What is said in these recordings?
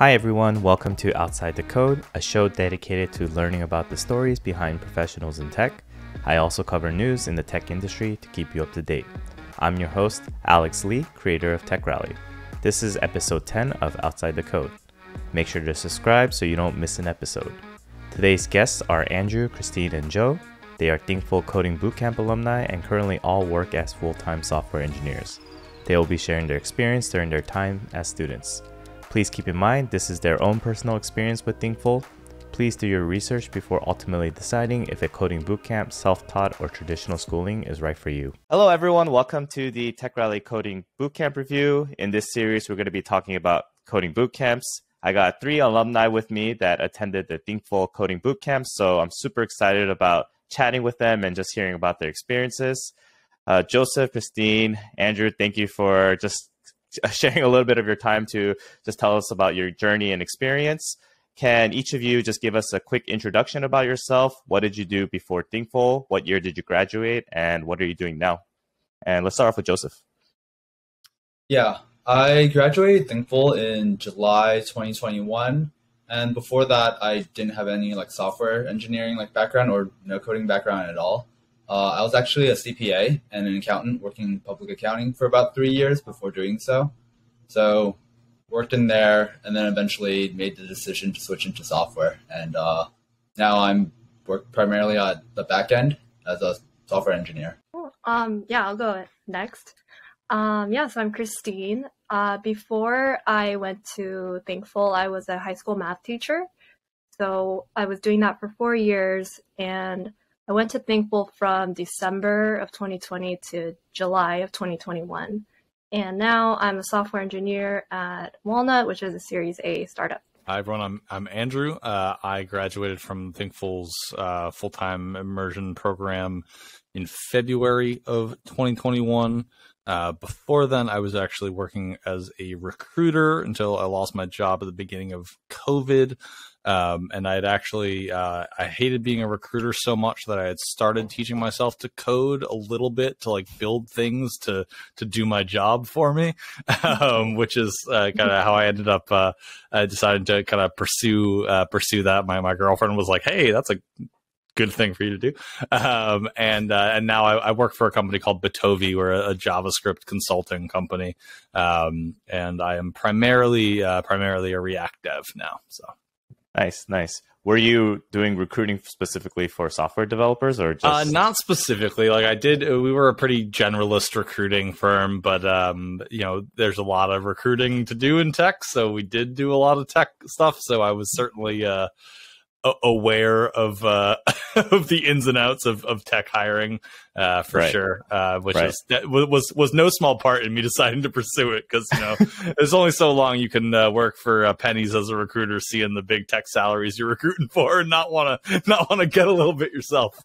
Hi everyone, welcome to Outside the Code, a show dedicated to learning about the stories behind professionals in tech. I also cover news in the tech industry to keep you up to date. I'm your host, Alex Lee, creator of TechRally. This is episode 10 of Outside the Code. Make sure to subscribe so you don't miss an episode. Today's guests are Andrew, Christine, and Joe. They are Thinkful Coding Bootcamp alumni and currently all work as full-time software engineers. They will be sharing their experience during their time as students. Please keep in mind, this is their own personal experience with Thinkful. Please do your research before ultimately deciding if a coding bootcamp, self-taught, or traditional schooling is right for you. Hello everyone, welcome to the TechRally Coding Bootcamp Review. In this series, we're going to be talking about coding bootcamps. I got three alumni with me that attended the Thinkful Coding Bootcamp, so I'm super excited about chatting with them and just hearing about their experiences. Joseph, Christine, Andrew, thank you for just sharing a little bit of your time to just tell us about your journey and experience. Can each of you just give us a quick introduction about yourself? What did you do before Thinkful? What year did you graduate? And what are you doing now? And let's start off with Joseph. Yeah, I graduated Thinkful in July 2021. And before that, I didn't have any software engineering background or no coding background at all. I was actually a CPA and an accountant working in public accounting for about 3 years before doing so. So worked in there and then eventually made the decision to switch into software. And now I'm work primarily at the back end as a software engineer. Cool. Yeah, I'll go next. Yeah, so I'm Christine. Before I went to Thinkful, I was a high school math teacher. So I was doing that for 4 years, and I went to Thinkful from December of 2020 to July of 2021. And now I'm a software engineer at Walnut, which is a Series A startup. Hi, everyone. I'm Andrew. I graduated from Thinkful's full-time immersion program in February of 2021. Before then, I was actually working as a recruiter until I lost my job at the beginning of COVID. And I had actually, I hated being a recruiter so much that I had started teaching myself to code a little bit to build things to do my job for me, which is kind of how I ended up, I decided to kind of pursue that. My girlfriend was like, hey, that's a good thing for you to do. And now I work for a company called Bitovi. We're a JavaScript consulting company. And I am primarily a React dev now, so. Nice, nice. Were you doing recruiting specifically for software developers or just? Not specifically. Like I did, we were a pretty generalist recruiting firm, but you know, there's a lot of recruiting to do in tech, so we did do a lot of tech stuff. So I was certainly aware of of the ins and outs of tech hiring for right. Sure, which right. is that was no small part in me deciding to pursue it, because you know there's only so long you can work for pennies as a recruiter, seeing the big tech salaries you're recruiting for, and not want to get a little bit yourself.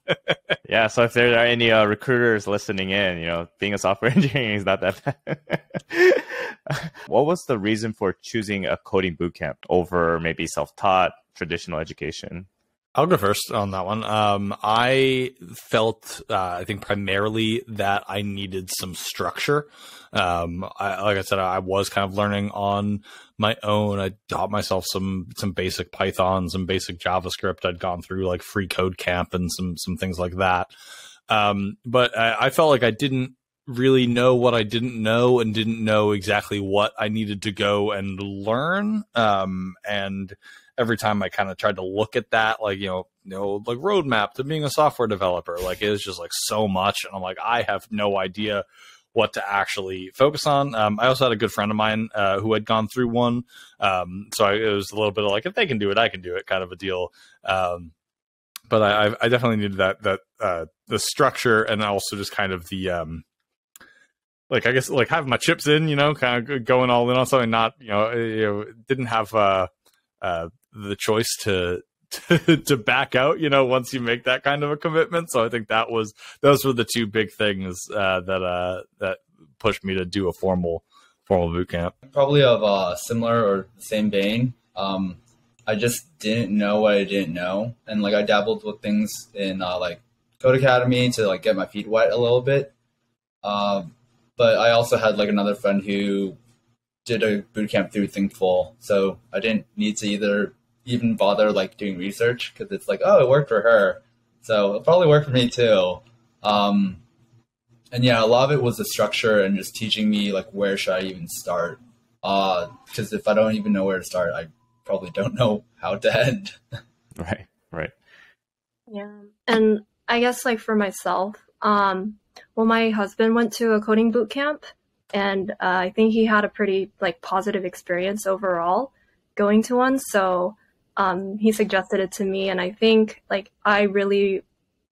Yeah, so if there are any recruiters listening in, you know, being a software engineer is not that bad. What was the reason for choosing a coding bootcamp over maybe self-taught, traditional education? I'll go first on that one. I felt, I think primarily that I needed some structure. Like I said, I was kind of learning on my own. I taught myself some basic Python, some basic JavaScript. I'd gone through like free code camp and some things like that. But I felt like I didn't really know what I didn't know and didn't know exactly what I needed to go and learn. And every time I kind of tried to look at that, like, like roadmap to being a software developer, like it was just like so much. And I'm like, I have no idea what to actually focus on. I also had a good friend of mine who had gone through one. So it was a little bit of like, if they can do it, I can do it kind of a deal. But I definitely needed the structure, and also just kind of the, like, I guess, like having my chips in, you know, kind of going all in on something, not, didn't have the choice to back out, you know, once you make that kind of a commitment. So I think that was, those were the two big things that pushed me to do a formal bootcamp. Probably of a similar or same vein. I just didn't know what I didn't know. And like I dabbled with things in like Codecademy to like get my feet wet a little bit. But I also had like another friend who did a bootcamp through Thinkful, so I didn't need to even bother like doing research because it's like, oh, it worked for her, so it'll probably work for me too. And yeah, a lot of it was the structure and just teaching me like where should I even start, because if I don't even know where to start, I probably don't know how to end. Right. Yeah, and I guess like for myself, well, my husband went to a coding boot camp, and I think he had a pretty like positive experience overall going to one. So he suggested it to me, and I think like I really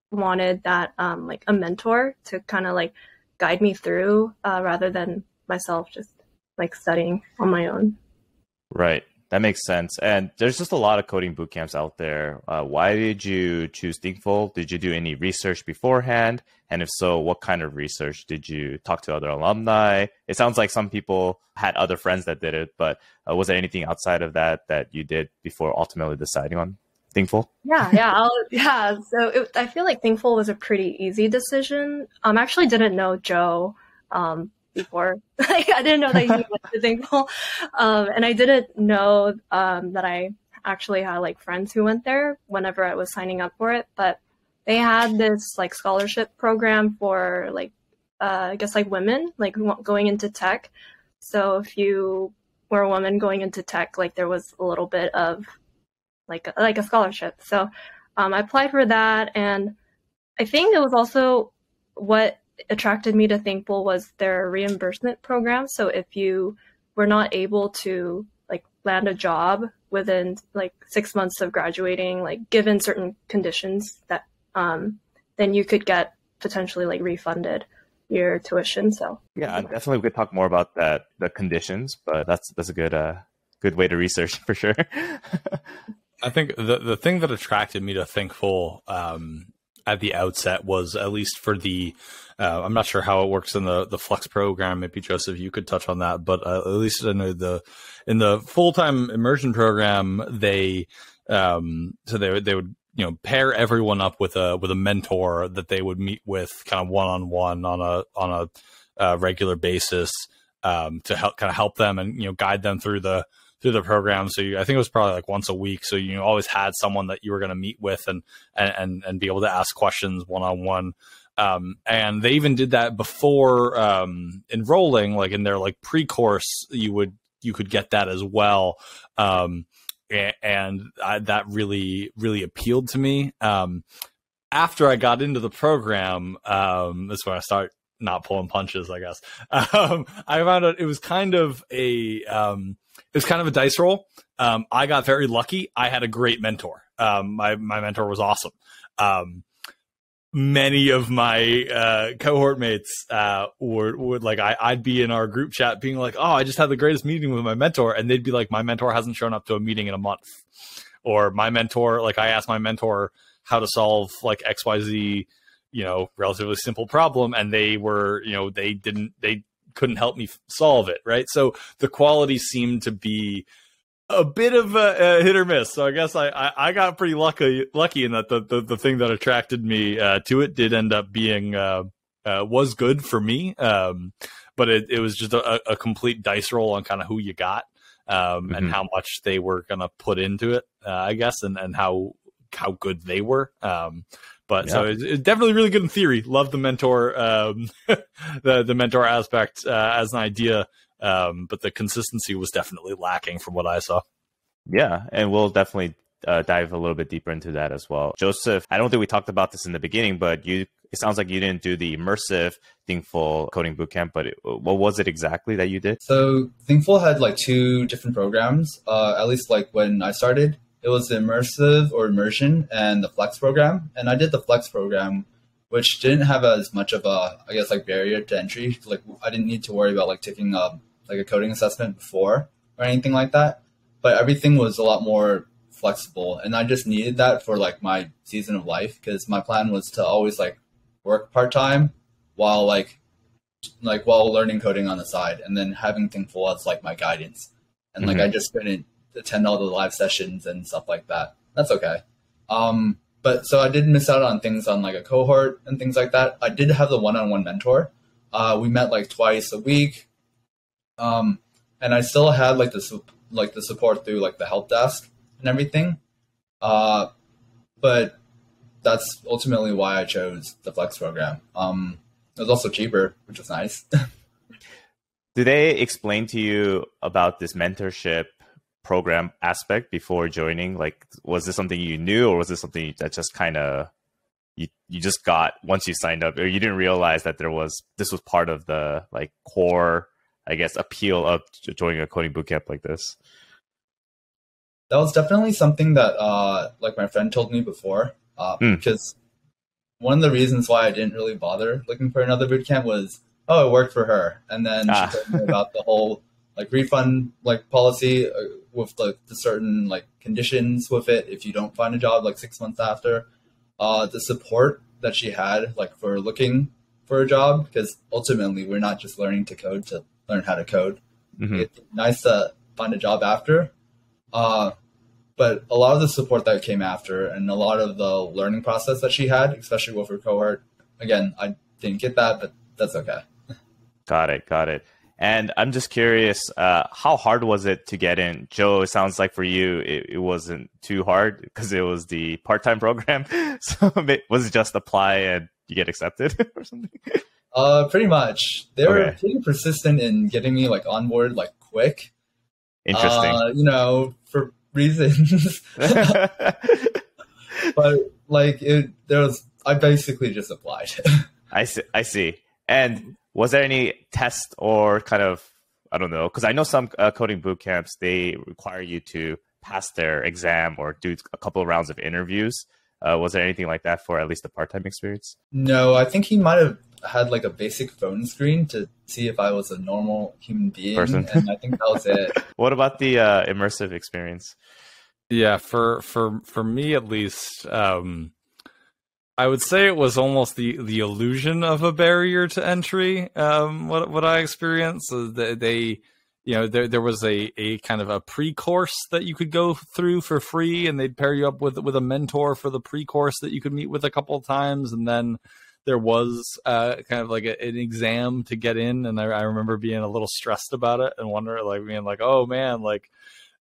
wanted that like a mentor to kind of like guide me through rather than myself just like studying on my own. Right. That makes sense. And there's just a lot of coding boot camps out there. Why did you choose Thinkful? Did you do any research beforehand? And if so, what kind of research? Did you talk to other alumni? It sounds like some people had other friends that did it, but was there anything outside of that that you did before ultimately deciding on Thinkful? Yeah. So I feel like Thinkful was a pretty easy decision. I actually didn't know Joe before. I didn't know that he went to Thinkful. And I didn't know that I actually had like friends who went there whenever I was signing up for it. But they had this like scholarship program for like, I guess like women, like going into tech. So if you were a woman going into tech, like there was a little bit of like a scholarship. So I applied for that. And I think it was also what attracted me to Thinkful was their reimbursement program. So if you were not able to like land a job within like 6 months of graduating, like given certain conditions, that then you could get potentially like refunded your tuition. So yeah, definitely we could talk more about that, the conditions, but that's a good way to research for sure. I think the thing that attracted me to Thinkful at the outset was, at least for the, I'm not sure how it works in the Flex program. Maybe Joseph, you could touch on that, but at least I know in the full-time immersion program, they, so they would, you know, pair everyone up with a mentor that they would meet with kind of one-on-one on a regular basis, to help them and, you know, guide them through the program. So I think it was probably like once a week. So you always had someone that you were going to meet with and be able to ask questions one-on-one. And they even did that before enrolling, like in their like pre-course, you could get that as well. That really, really appealed to me. After I got into the program, that's when I started not pulling punches, I guess. I found out it was kind of a... it was kind of a dice roll. I got very lucky. I had a great mentor. My mentor was awesome. Many of my cohort mates would like, I'd be in our group chat being like, oh, I just had the greatest meeting with my mentor. And they'd be like, my mentor hasn't shown up to a meeting in a month. Or my mentor, like I asked my mentor how to solve like XYZ, you know, relatively simple problem. And they were, you know, they couldn't help me solve it, right? So the quality seemed to be a bit of a hit or miss. So I guess I got pretty lucky in that the thing that attracted me to it did end up being was good for me, but it was just a complete dice roll on kind of who you got and how much they were gonna put into it, I guess, and how good they were. But yeah. So it's definitely really good in theory. Love the mentor, the mentor aspect as an idea, but the consistency was definitely lacking from what I saw. Yeah, and we'll definitely dive a little bit deeper into that as well. Joseph, I don't think we talked about this in the beginning, but it sounds like you didn't do the immersive Thinkful coding bootcamp, but what was it exactly that you did? So Thinkful had like two different programs, at least like when I started. It was the immersive or immersion and the Flex program. And I did the Flex program, which didn't have as much of a, I guess, like barrier to entry. Like I didn't need to worry about like taking like a coding assessment before or anything like that. But everything was a lot more flexible. And I just needed that for like my season of life, because my plan was to always like work part-time while while learning coding on the side, and then having Thinkful as like my guidance. And like, I just couldn't attend all the live sessions and stuff like that. That's okay. But so I did miss out on things on like a cohort and things like that. I did have the one-on-one mentor. We met like twice a week. and I still had like the support through like the help desk and everything. But that's ultimately why I chose the Flex program. It was also cheaper, which was nice. Did they explain to you about this mentorship program aspect before joining? Like, was this something you knew, or was this something that just kind of you just got once you signed up, or you didn't realize that this was part of the like core, I guess, appeal of joining a coding bootcamp like this? That was definitely something that like my friend told me before, because one of the reasons why I didn't really bother looking for another bootcamp was, oh, it worked for her. And then she told me about the whole like refund like policy with like the certain like conditions with it if you don't find a job like 6 months after. The support that she had like for looking for a job, because ultimately we're not just learning to code to learn how to code. Mm-hmm. It's nice to find a job after. But a lot of the support that came after and a lot of the learning process that she had, especially with her cohort, again, I didn't get that, but that's okay. Got it. And I'm just curious, how hard was it to get in? Joe, it sounds like for you, it wasn't too hard because it was the part-time program. So was it just apply and you get accepted or something? Pretty much. They were pretty persistent in getting me like onboard like quick. Interesting. You know, for reasons. But like I basically just applied. I see. And was there any test or kind of, I don't know, because I know some coding boot camps, they require you to pass their exam or do a couple of rounds of interviews. Was there anything like that for at least the part-time experience? No, I think he might have had like a basic phone screen to see if I was a normal human being. Person. And I think that was it. What about the immersive experience? Yeah, for me at least, I would say it was almost the illusion of a barrier to entry. What I experienced is that they, you know, there was a kind of a pre-course that you could go through for free, and they'd pair you up with a mentor for the pre-course that you could meet with a couple of times, and then there was kind of like an exam to get in. And I remember being a little stressed about it and wondering, like, being like, oh man, like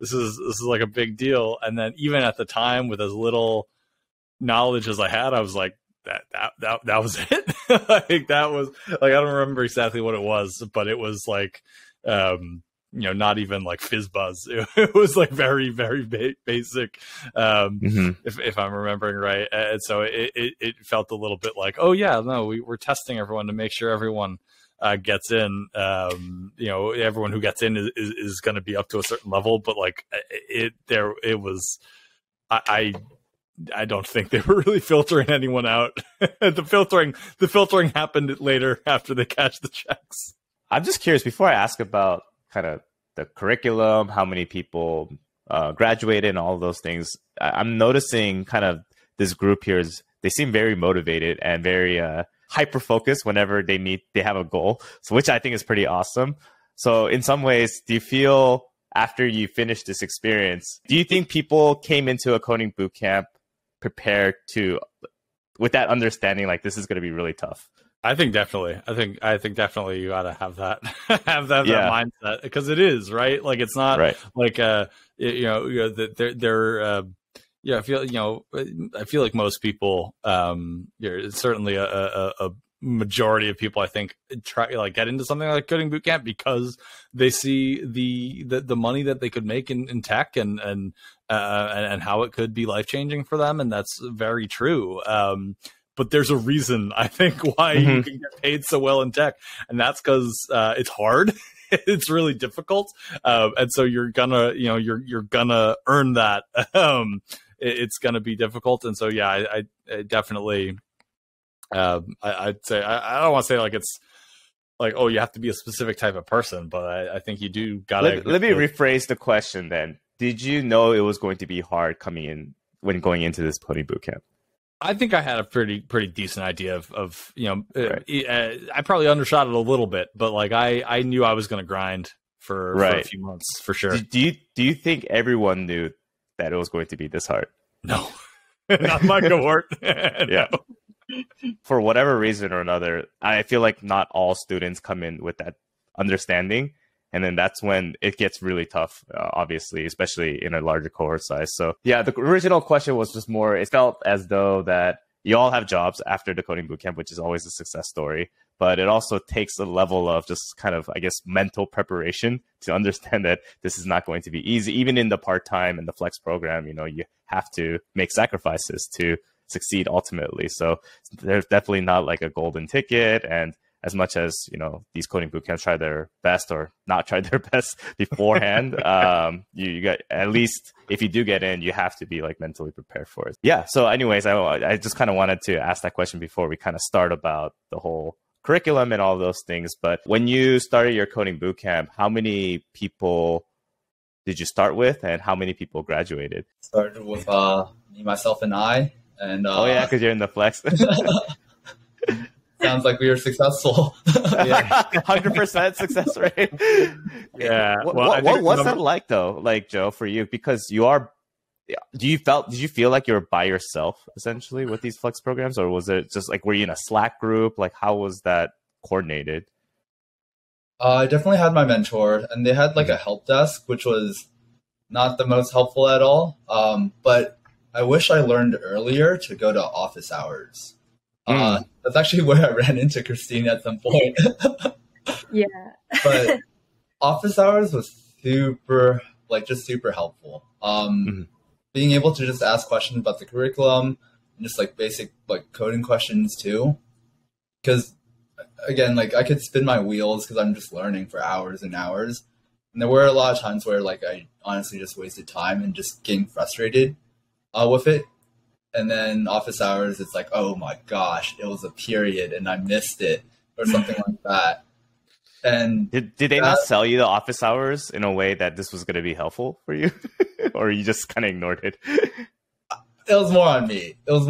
this is like a big deal. And then even at the time, with as little knowledge as I had, I was like, that was it. Like that was like, I don't remember exactly what it was, but it was like, you know, not even like fizz buzz. It was like very, very basic, if I'm remembering right. And so it felt a little bit like, oh yeah, no, we're testing everyone to make sure everyone gets in. You know, everyone who gets in is going to be up to a certain level, but like I don't think they were really filtering anyone out. The filtering happened later after they cashed the checks. I'm just curious, before I ask about kind of the curriculum, how many people graduated and all those things, I'm noticing kind of this group here is, they seem very motivated and very hyper-focused whenever they have a goal, so which I think is pretty awesome. So in some ways, do you feel after you finish this experience, do you think people came into a coding bootcamp prepared with that understanding, like this is going to be really tough? I think definitely. I think definitely you got to have that, that mindset, because it is, right? Like it's not like I feel like most people, certainly a majority of people, I think, try like get into something like coding bootcamp because they see the money that they could make in tech and how it could be life changing for them, and that's very true. But there's a reason, I think, why you can get paid so well in tech, and that's because it's hard. It's really difficult, and so you're gonna earn that. It's gonna be difficult, and so yeah, I definitely. I'd say I don't want to say like it's like, oh, you have to be a specific type of person, but I think you do gotta. Let me rephrase the question then. Did you know it was going to be hard going into this coding bootcamp? I think I had a pretty decent idea of you know, I probably undershot it a little bit, but like I knew I was going to grind for a few months for sure. Do you think everyone knew that it was going to be this hard? No, not my cohort. Yeah. No. For whatever reason or another, I feel like not all students come in with that understanding. And then that's when it gets really tough, obviously, especially in a larger cohort size. So yeah, the original question was just more, it felt as though that you all have jobs after the coding bootcamp, which is always a success story. But it also takes a level of just kind of, I guess, mental preparation to understand that this is not going to be easy. Even in the part-time and the flex program, you know, you have to make sacrifices to succeed ultimately. So there's definitely not like a golden ticket. And as much as, you know, these coding bootcamps try their best or not try their best beforehand, you got, at least if you do get in, you have to be like mentally prepared for it. Yeah. So anyways, I just kind of wanted to ask that question before we kind of start about the whole curriculum and all those things. But when you started your coding bootcamp, how many people did you start with and how many people graduated? Started with me, myself, and I. And oh yeah, because you're in the flex. Sounds like we were successful. 100% success rate. Yeah. What was that like though? Like, Joe, for you, because you are, did you feel like you were by yourself essentially with these flex programs, or was it just like, were you in a Slack group? Like, how was that coordinated? I definitely had my mentor, and they had like a help desk, which was not the most helpful at all. But I wish I learned earlier to go to office hours. That's actually where I ran into Christine at some point. Yeah. But office hours was super, like, just super helpful. Being able to just ask questions about the curriculum and just like basic like coding questions too. Because again, like I could spin my wheels because I'm just learning for hours and hours. And there were a lot of times where like I honestly just wasted time and just getting frustrated with it. And then office hours, it's like, oh my gosh, it was a period and I missed it or something like that. And did they not sell you the office hours in a way that this was going to be helpful for you? Or you just kind of ignored it? It was more on me. Like,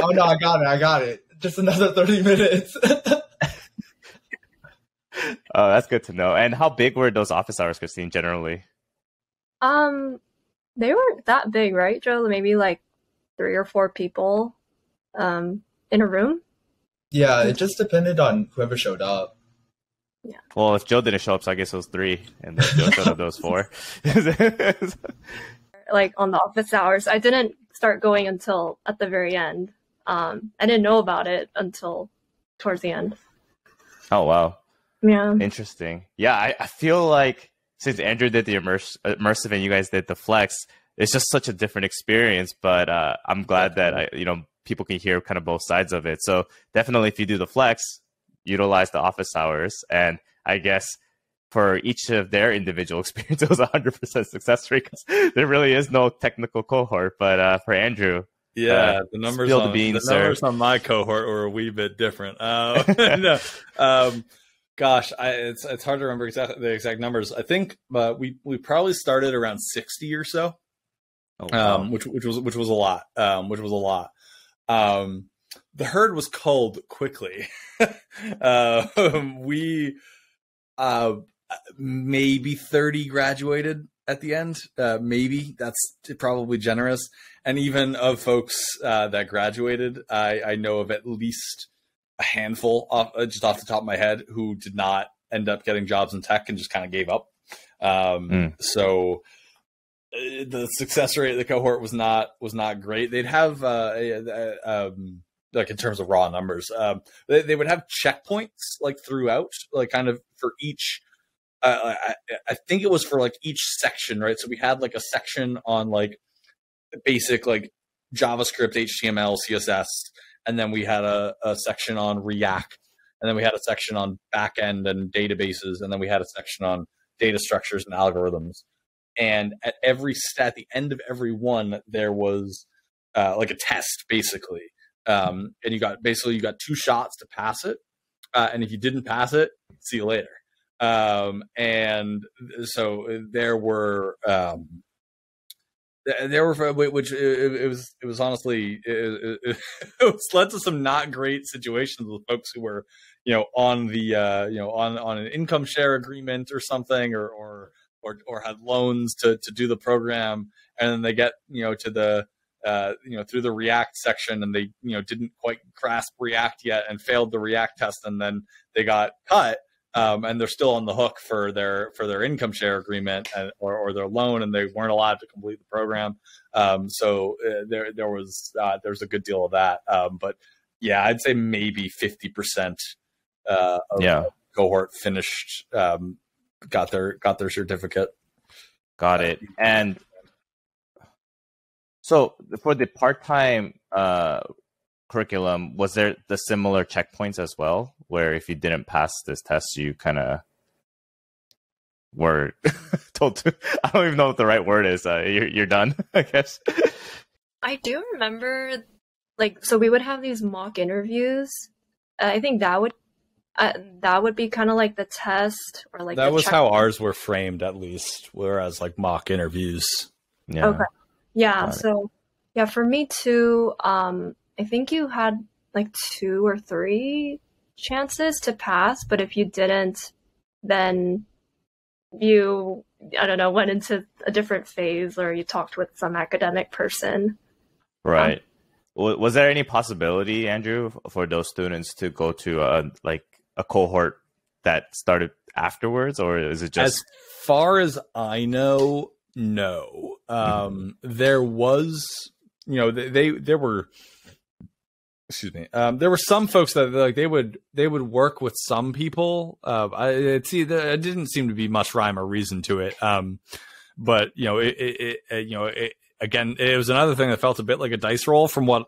oh no, I got it. Just another 30 minutes. Oh, that's good to know. And how big were those office hours, Christine, generally? They weren't that big, right, Joe? Maybe like 3 or 4 people in a room? Yeah, it just depended on whoever showed up. Yeah. Well, if Joe didn't show up, so I guess it was 3, and then Joe showed up, those 4. Like on the office hours, I didn't start going until at the very end. I didn't know about it until towards the end. Oh, wow. Yeah. Interesting. Yeah, I feel like since Andrew did the immersive and you guys did the flex, it's just such a different experience. But I'm glad that people can hear kind of both sides of it. So definitely, if you do the flex, utilize the office hours, and I guess for each of their individual experience, it was 100% success rate because there really is no technical cohort. But for Andrew, yeah, the numbers on my cohort were a wee bit different. Gosh, it's hard to remember the exact numbers. I think we probably started around 60 or so, which was a lot, the herd was culled quickly. We maybe 30 graduated at the end. Maybe that's probably generous. And even of folks that graduated, I know of at least a handful just off the top of my head who did not end up getting jobs in tech and just kind of gave up. So the success rate of the cohort was not great. They'd have like in terms of raw numbers, they would have checkpoints like throughout, like kind of for each. I think it was for like each section, right? So we had like a section on like basic like JavaScript, HTML, CSS. And then we had a section on React, and then we had a section on backend and databases, and then we had a section on data structures and algorithms. And at the end of every one, there was like a test, basically. And you got 2 shots to pass it, and if you didn't pass it, see you later. And so there were. It led to some not great situations with folks who were, on the, on an income share agreement or something, or had loans to do the program, and then they get, to the, through the React section, and they, didn't quite grasp React yet and failed the React test, and then they got cut. and they're still on the hook for their income share agreement and, or their loan, and they weren't allowed to complete the program. So there was a good deal of that. But yeah, I'd say maybe 50% of the cohort finished, got their certificate. Got it. And so for the part-time curriculum, was there the similar checkpoints as well, where if you didn't pass this test, you kind of were told to, I don't even know what the right word is. You're done, I guess. I do remember, like, so we would have these mock interviews. I think that would be kind of like the test, or like that was how ours were framed, at least. Whereas like mock interviews. Yeah. Okay. Yeah. So yeah, for me too. I think you had like 2 or 3 chances to pass, but if you didn't, then you, I don't know, went into a different phase, or you talked with some academic person. Right. Was there any possibility, Andrew, for those students to go to a cohort that started afterwards, or is it just? As far as I know, no. There was, you know, there were some folks that like they would work with some people. It didn't seem to be much rhyme or reason to it. But you know, again, it was another thing that felt a bit like a dice roll from what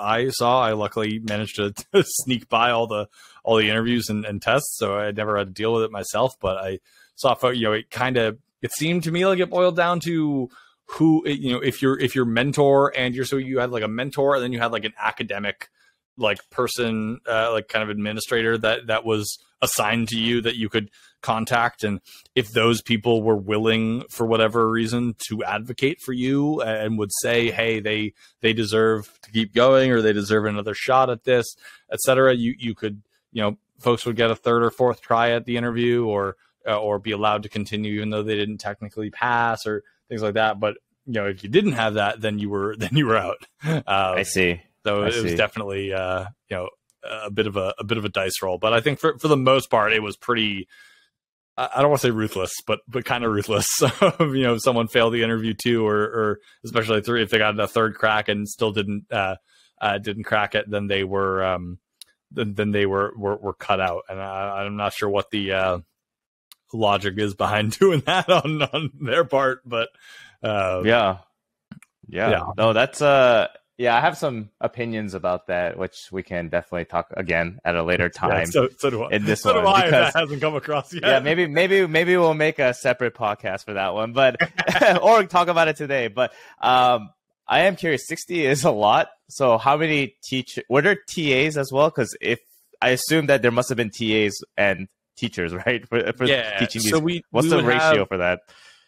I saw. I luckily managed to sneak by all the interviews and tests, so I never had to deal with it myself. But I saw, you know, it seemed to me like it boiled down to, who, you know, if your mentor and so you had like a mentor, and then you had like an academic, like person, like kind of administrator that was assigned to you that you could contact. And if those people were willing for whatever reason to advocate for you and would say, hey, they deserve to keep going, or they deserve another shot at this, etc., you could, you know, folks would get a 3rd or 4th try at the interview, or be allowed to continue even though they didn't technically pass, or things like that. But you know, if you didn't have that, then you were out. I see. So it was definitely, you know, a bit of a dice roll. But I think for the most part, it was pretty, I don't want to say ruthless, but kind of ruthless. You know, if someone failed the interview too, or especially if they got a 3rd crack and still didn't crack it, then they were then they were cut out. And I'm not sure what the logic is behind doing that on their part, but yeah. No, that's yeah, I have some opinions about that, which we can definitely talk again at a later time. Yeah, so do I. In this so one, do I, because, if that hasn't come across yet. Yeah, maybe we'll make a separate podcast for that one, but or talk about it today. But I am curious. 60 is a lot. So how many were there TAs as well? Because if I assume that there must have been TAs and teachers, right? For yeah. Teaching these. So what's the ratio for that?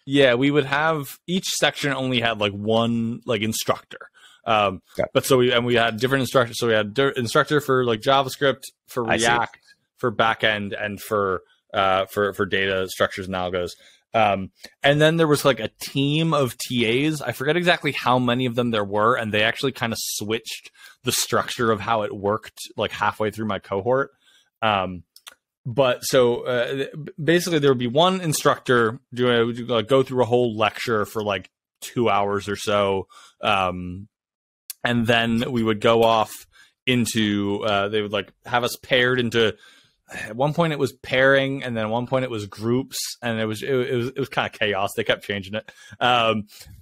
Yeah, we would have, each section only had like one like instructor. But so we had different instructors. So we had instructor for like JavaScript, for React, for backend, and for data structures and algos. And then there was like a team of TAs. I forget exactly how many of them there were, and they actually kind of switched the structure of how it worked like halfway through my cohort. But so basically there would be one instructor doing go through a whole lecture for like 2 hours or so. And then we would go off into, they would like have us paired into, at one point it was pairing, and then at one point it was groups, and it was kind of chaos. They kept changing it.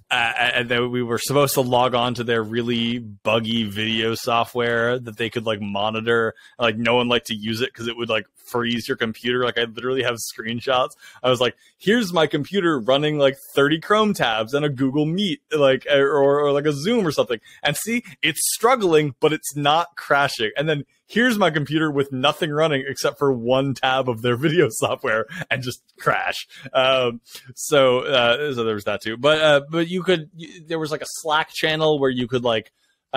And then we were supposed to log on to their really buggy video software that they could like monitor. Like no one liked to use it because it would like freeze your computer. Like I literally have screenshots. I was like, here's my computer running like 30 Chrome tabs and a Google Meet, like or like a Zoom or something. And see, it's struggling, but it's not crashing. And then here's my computer with nothing running except for one tab of their video software and just crash. So there was that too. But you could, there was like a Slack channel where you could like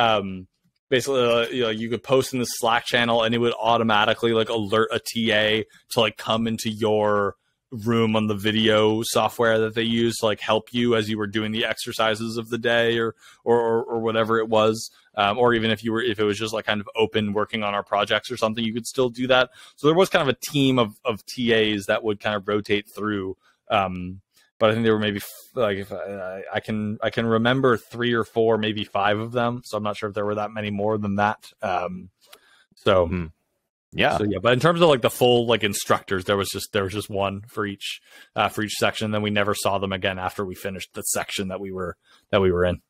basically you know, you could post in the Slack channel and it would automatically like alert a TA to like come into your room on the video software that they use to like help you as you were doing the exercises of the day or whatever it was. Or even if you were, if it was just like kind of open working on our projects or something, you could still do that. So there was kind of a team of TAs that would kind of rotate through. But I think there were maybe like, if I can remember 3 or 4, maybe 5 of them. So I'm not sure if there were that many more than that. So yeah, but in terms of like the full like instructors, there was just one for each section. Then we never saw them again after we finished the section that we were in.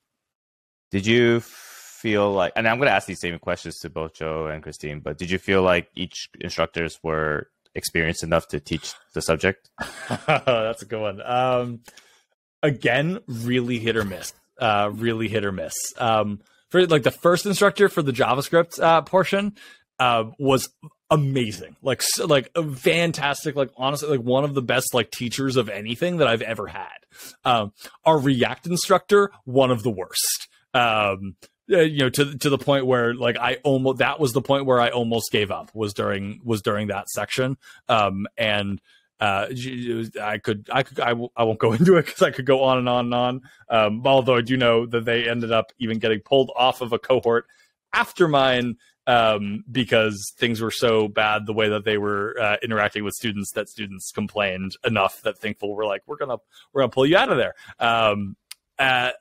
Did you feel like, and I'm going to ask these same questions to both Joe and Christine, but did you feel like each instructors were experienced enough to teach the subject? That's a good one. Again, really hit or miss. For like the first instructor for the JavaScript portion, was amazing. Like fantastic. Like honestly, like one of the best like teachers of anything that I've ever had. Our React instructor, one of the worst. You know, to the point where like that was the point where I almost gave up was during that section. I won't go into it because I could go on and on and on. Although I do know that they ended up even getting pulled off of a cohort after mine, because things were so bad the way that they were interacting with students that students complained enough that Thinkful were like, we're gonna pull you out of there. Then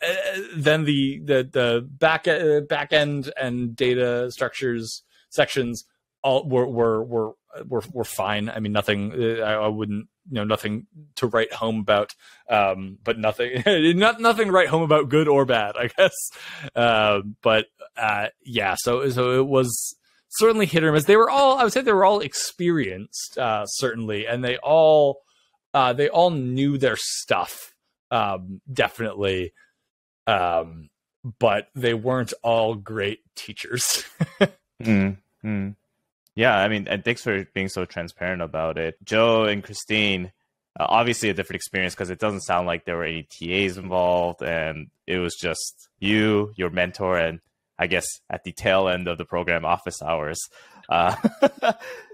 the back end and data structures sections all were fine. I mean, nothing. I wouldn't. You know, nothing to write home about, but nothing to write home about, good or bad, I guess. Yeah, so it was certainly hit or miss. They were all, I would say, they were all experienced, certainly, and they all knew their stuff, definitely, but they weren't all great teachers. Mm-hmm. Yeah, I mean, and thanks for being so transparent about it. Joe and Christine, obviously a different experience because it doesn't sound like there were any TAs involved, and it was just you, your mentor, and I guess at the tail end of the program, office hours.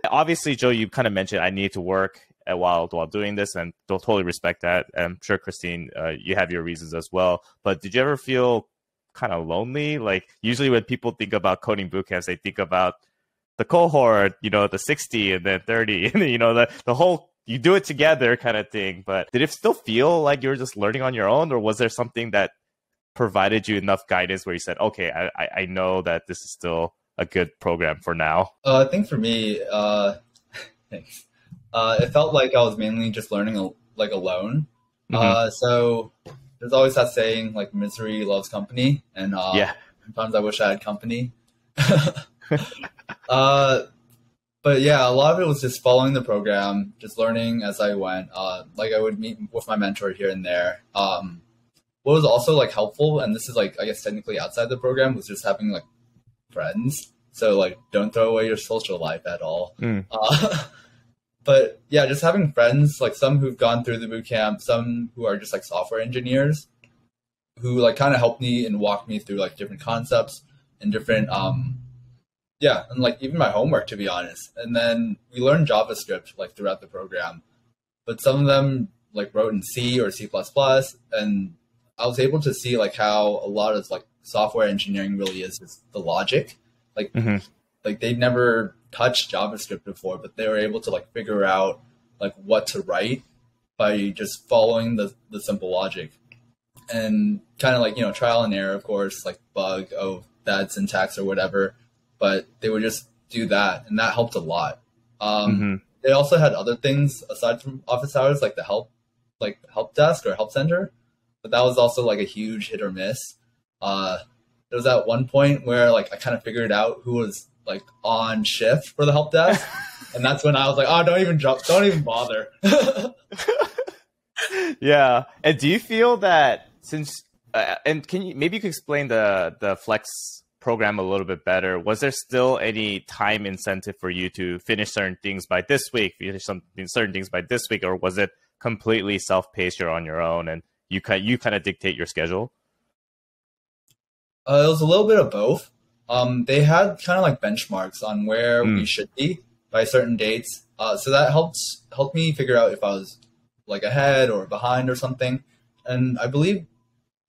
Obviously, Joe, you kind of mentioned I need to work while doing this, and don't totally respect that. And I'm sure, Christine, you have your reasons as well. But did you ever feel kind of lonely? Like usually when people think about coding bootcamps, they think about the cohort, you know, the 60 and then 30, and then, you know, the whole, you do it together kind of thing. But did it still feel like you were just learning on your own, or was there something that provided you enough guidance where you said, okay, I know that this is still a good program for now? I think for me, thanks. It felt like I was mainly just learning like alone. Mm-hmm. So there's always that saying, like, misery loves company, and yeah. Sometimes I wish I had company. But yeah, a lot of it was just following the program, just learning as I went. Like I would meet with my mentor here and there. What was also like helpful, and this is like, I guess technically outside the program, was just having like friends. So like, don't throw away your social life at all. Mm. But yeah, just having friends, like some who've gone through the bootcamp, some who are just like software engineers, who like kind of helped me and walked me through like different concepts and different, yeah, and like even my homework, to be honest. And then we learned JavaScript like throughout the program, but some of them like wrote in C or C++, and I was able to see like how a lot of like software engineering really is the logic. Like, mm-hmm. like they'd never touched JavaScript before, but they were able to like figure out like what to write by just following the simple logic, and kind of like, you know, trial and error, of course, like bug, oh, bad syntax or whatever. But they would just do that, and that helped a lot. Mm-hmm. They also had other things aside from office hours, like the help desk or help center, but that was also like a huge hit or miss. There was at one point where like I kind of figured out who was like on shift for the help desk, and that's when I was like, oh, don't even bother. Yeah, and do you feel that since and can you maybe you could explain the flex program a little bit better? Was there still any time incentive for you to finish certain things by this week, or was it completely self-paced? You're on your own, and you kind of dictate your schedule? It was a little bit of both. They had kind of like benchmarks on where we should be by certain dates, so that helped me figure out if I was like ahead or behind or something. And I believe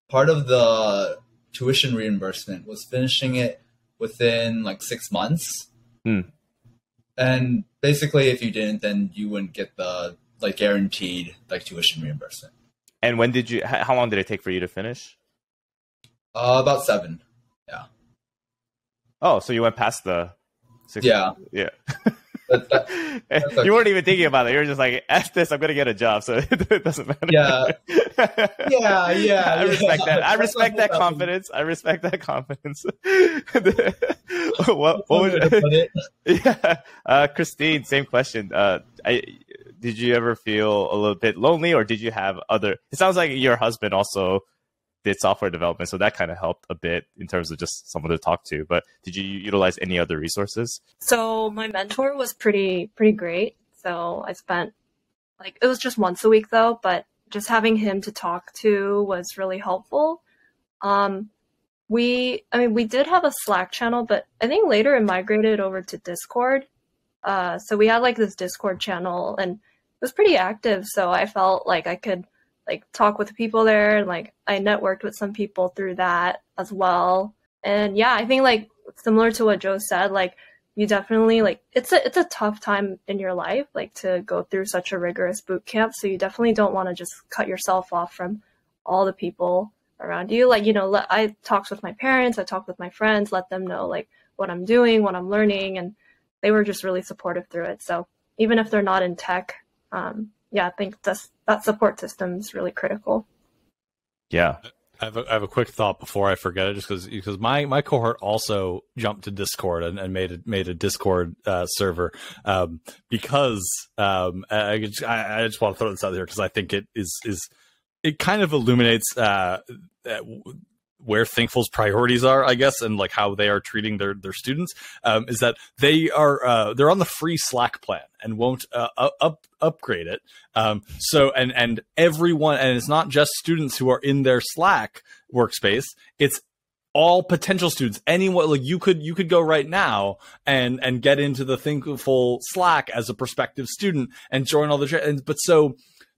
part of the tuition reimbursement was finishing it within like 6 months. Mm. And basically, if you didn't, then you wouldn't get the like guaranteed like tuition reimbursement. And when did you? How long did it take for you to finish? About 7. Yeah. Oh, so you went past the 6. Yeah. Yeah. That's okay. You weren't even thinking about it. You were just like, F this, I'm going to get a job. So it doesn't matter. Yeah. Yeah. I respect that confidence. What would it? Yeah. Christine, same question. Did you ever feel a little bit lonely, or did you have other? It sounds like your husband also did software development, so that kind of helped a bit in terms of just someone to talk to. But did you utilize any other resources? So my mentor was pretty great. So I spent like, it was just once a week though, but just having him to talk to was really helpful. We did have a Slack channel, but I think later it migrated over to Discord. So we had like this Discord channel, and it was pretty active. So I felt like I could like talk with the people there, and like I networked with some people through that as well. And yeah, I think like similar to what Joe said, like you definitely like it's a tough time in your life, like to go through such a rigorous boot camp. So you definitely don't want to just cut yourself off from all the people around you. Like, you know, I talked with my parents, I talked with my friends, let them know like what I'm doing, what I'm learning, and they were just really supportive through it. So even if they're not in tech, yeah, I think that support system is really critical. Yeah. I have a quick thought before I forget it, just because my cohort also jumped to Discord and made a Discord server because I just want to throw this out there because I think it is kind of illuminates where Thinkful's priorities are, I guess, and like how they are treating their students, is that they are, they're on the free Slack plan and won't upgrade it. So everyone, and it's not just students who are in their Slack workspace, it's all potential students, anyone. Like you could go right now and get into the Thinkful Slack as a prospective student and join all the, but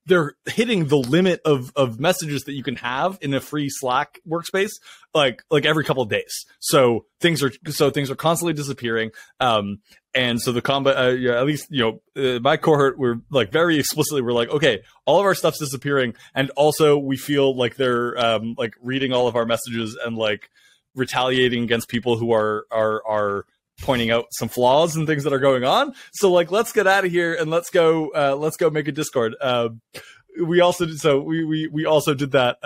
they're hitting the limit of messages that you can have in a free Slack workspace, like every couple of days. So things are constantly disappearing. And so the combat, at least, my cohort, we're like very explicitly, we're like, okay, all of our stuff's disappearing. And also we feel like they're, like reading all of our messages and like retaliating against people who are pointing out some flaws and things that are going on. So like, let's get out of here and let's go make a Discord. We also did that.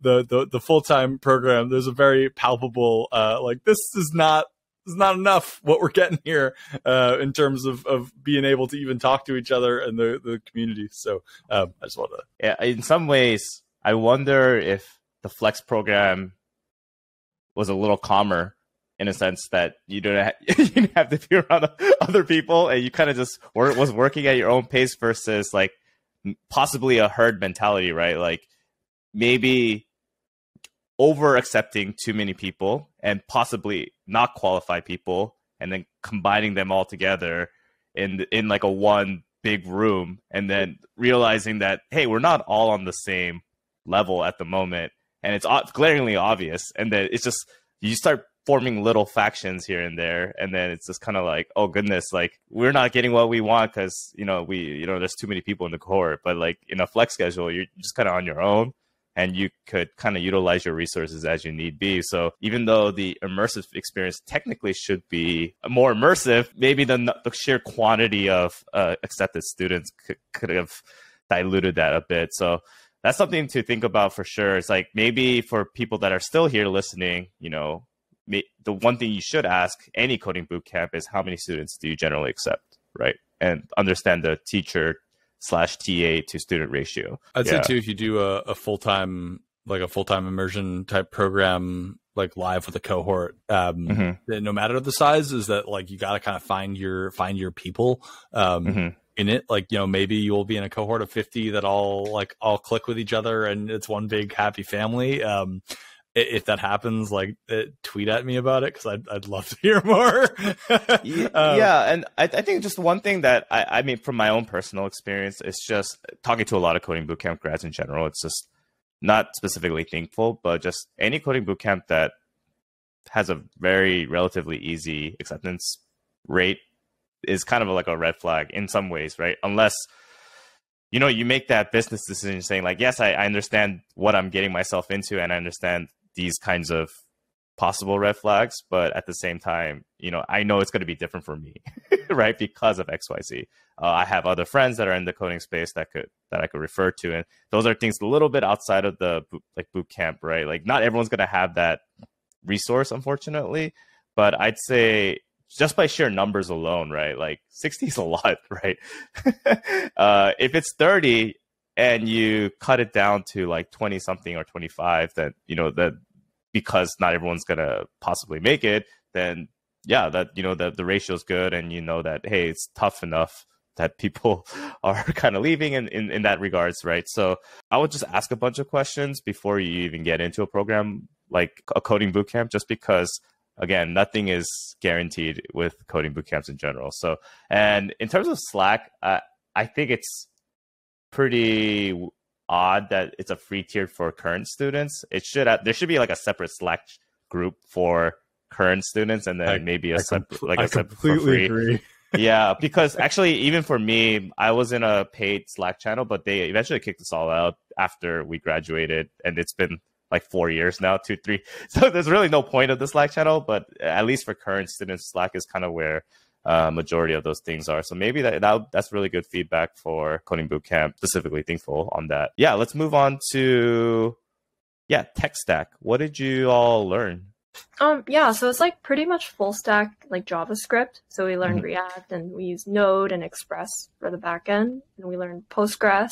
The full-time program, there's a very palpable, like this is not, it's not enough what we're getting here, in terms of being able to even talk to each other and the community. So, I just want to, yeah, in some ways I wonder if the Flex program was a little calmer, in a sense that you didn't have to be around other people, and you kind of just was working at your own pace versus like possibly a herd mentality, right? Like maybe over accepting too many people and possibly not qualified people, and then combining them all together in like a one big room, and then realizing that, hey, we're not all on the same level at the moment, and it's glaringly obvious, and that it's just you start forming little factions here and there. And then it's just kind of like, oh goodness, like we're not getting what we want because, there's too many people in the cohort. But like in a Flex schedule, you're just kind of on your own, and you could kind of utilize your resources as you need be. So even though the immersive experience technically should be more immersive, maybe the sheer quantity of accepted students could have diluted that a bit. So that's something to think about for sure. It's like maybe for people that are still here listening, the one thing you should ask any coding bootcamp is how many students do you generally accept, right? And understand the teacher/TA to student ratio. I'd say too, if you do a full-time immersion type program, like live with a cohort, no matter the size, is that like, you got to kind of find your people, in it. Like, maybe you'll be in a cohort of 50 that all click with each other and it's one big happy family. if that happens, like, tweet at me about it, because I'd love to hear more. Yeah, and I think just one thing that I mean, from my own personal experience, it's just talking to a lot of coding bootcamp grads in general. It's just not specifically Thinkful, but just any coding bootcamp that has a very relatively easy acceptance rate is kind of like a red flag in some ways, right? Unless, you know, you make that business decision saying like, yes, I understand what I'm getting myself into, and I understand these kinds of possible red flags, but at the same time, you know, I know it's going to be different for me, right? Because of XYZ. I have other friends that are in the coding space that I could refer to. And those are things a little bit outside of the boot camp, right? Like, not everyone's going to have that resource, unfortunately, but I'd say just by sheer numbers alone, right? Like 60 is a lot, right? If it's 30 and you cut it down to like 20 something or 25, then, you know, that, because not everyone's going to possibly make it, then yeah, that, you know, the ratio is good. And you know that, hey, it's tough enough that people are kind of leaving in that regards, right? So I would just ask a bunch of questions before you even get into a program like a coding bootcamp, just because, again, nothing is guaranteed with coding bootcamps in general. So, and in terms of Slack, I think it's pretty odd that it's a free tier for current students. It should there should be like a separate Slack group for current students, and then maybe a separate like a separate for free. Agree. Yeah, because actually, even for me, I was in a paid Slack channel, but they eventually kicked us all out after we graduated, and it's been like 4 years now, 2, 3. So there's really no point of the Slack channel, but at least for current students, Slack is kind of where majority of those things are. So maybe that's really good feedback for Coding Bootcamp, specifically Thinkful on that. Yeah, let's move on to, yeah, tech stack. What did you all learn? Yeah, so it's like pretty much full stack, like JavaScript. So we learned React, and we use Node and Express for the backend, and we learned Postgres.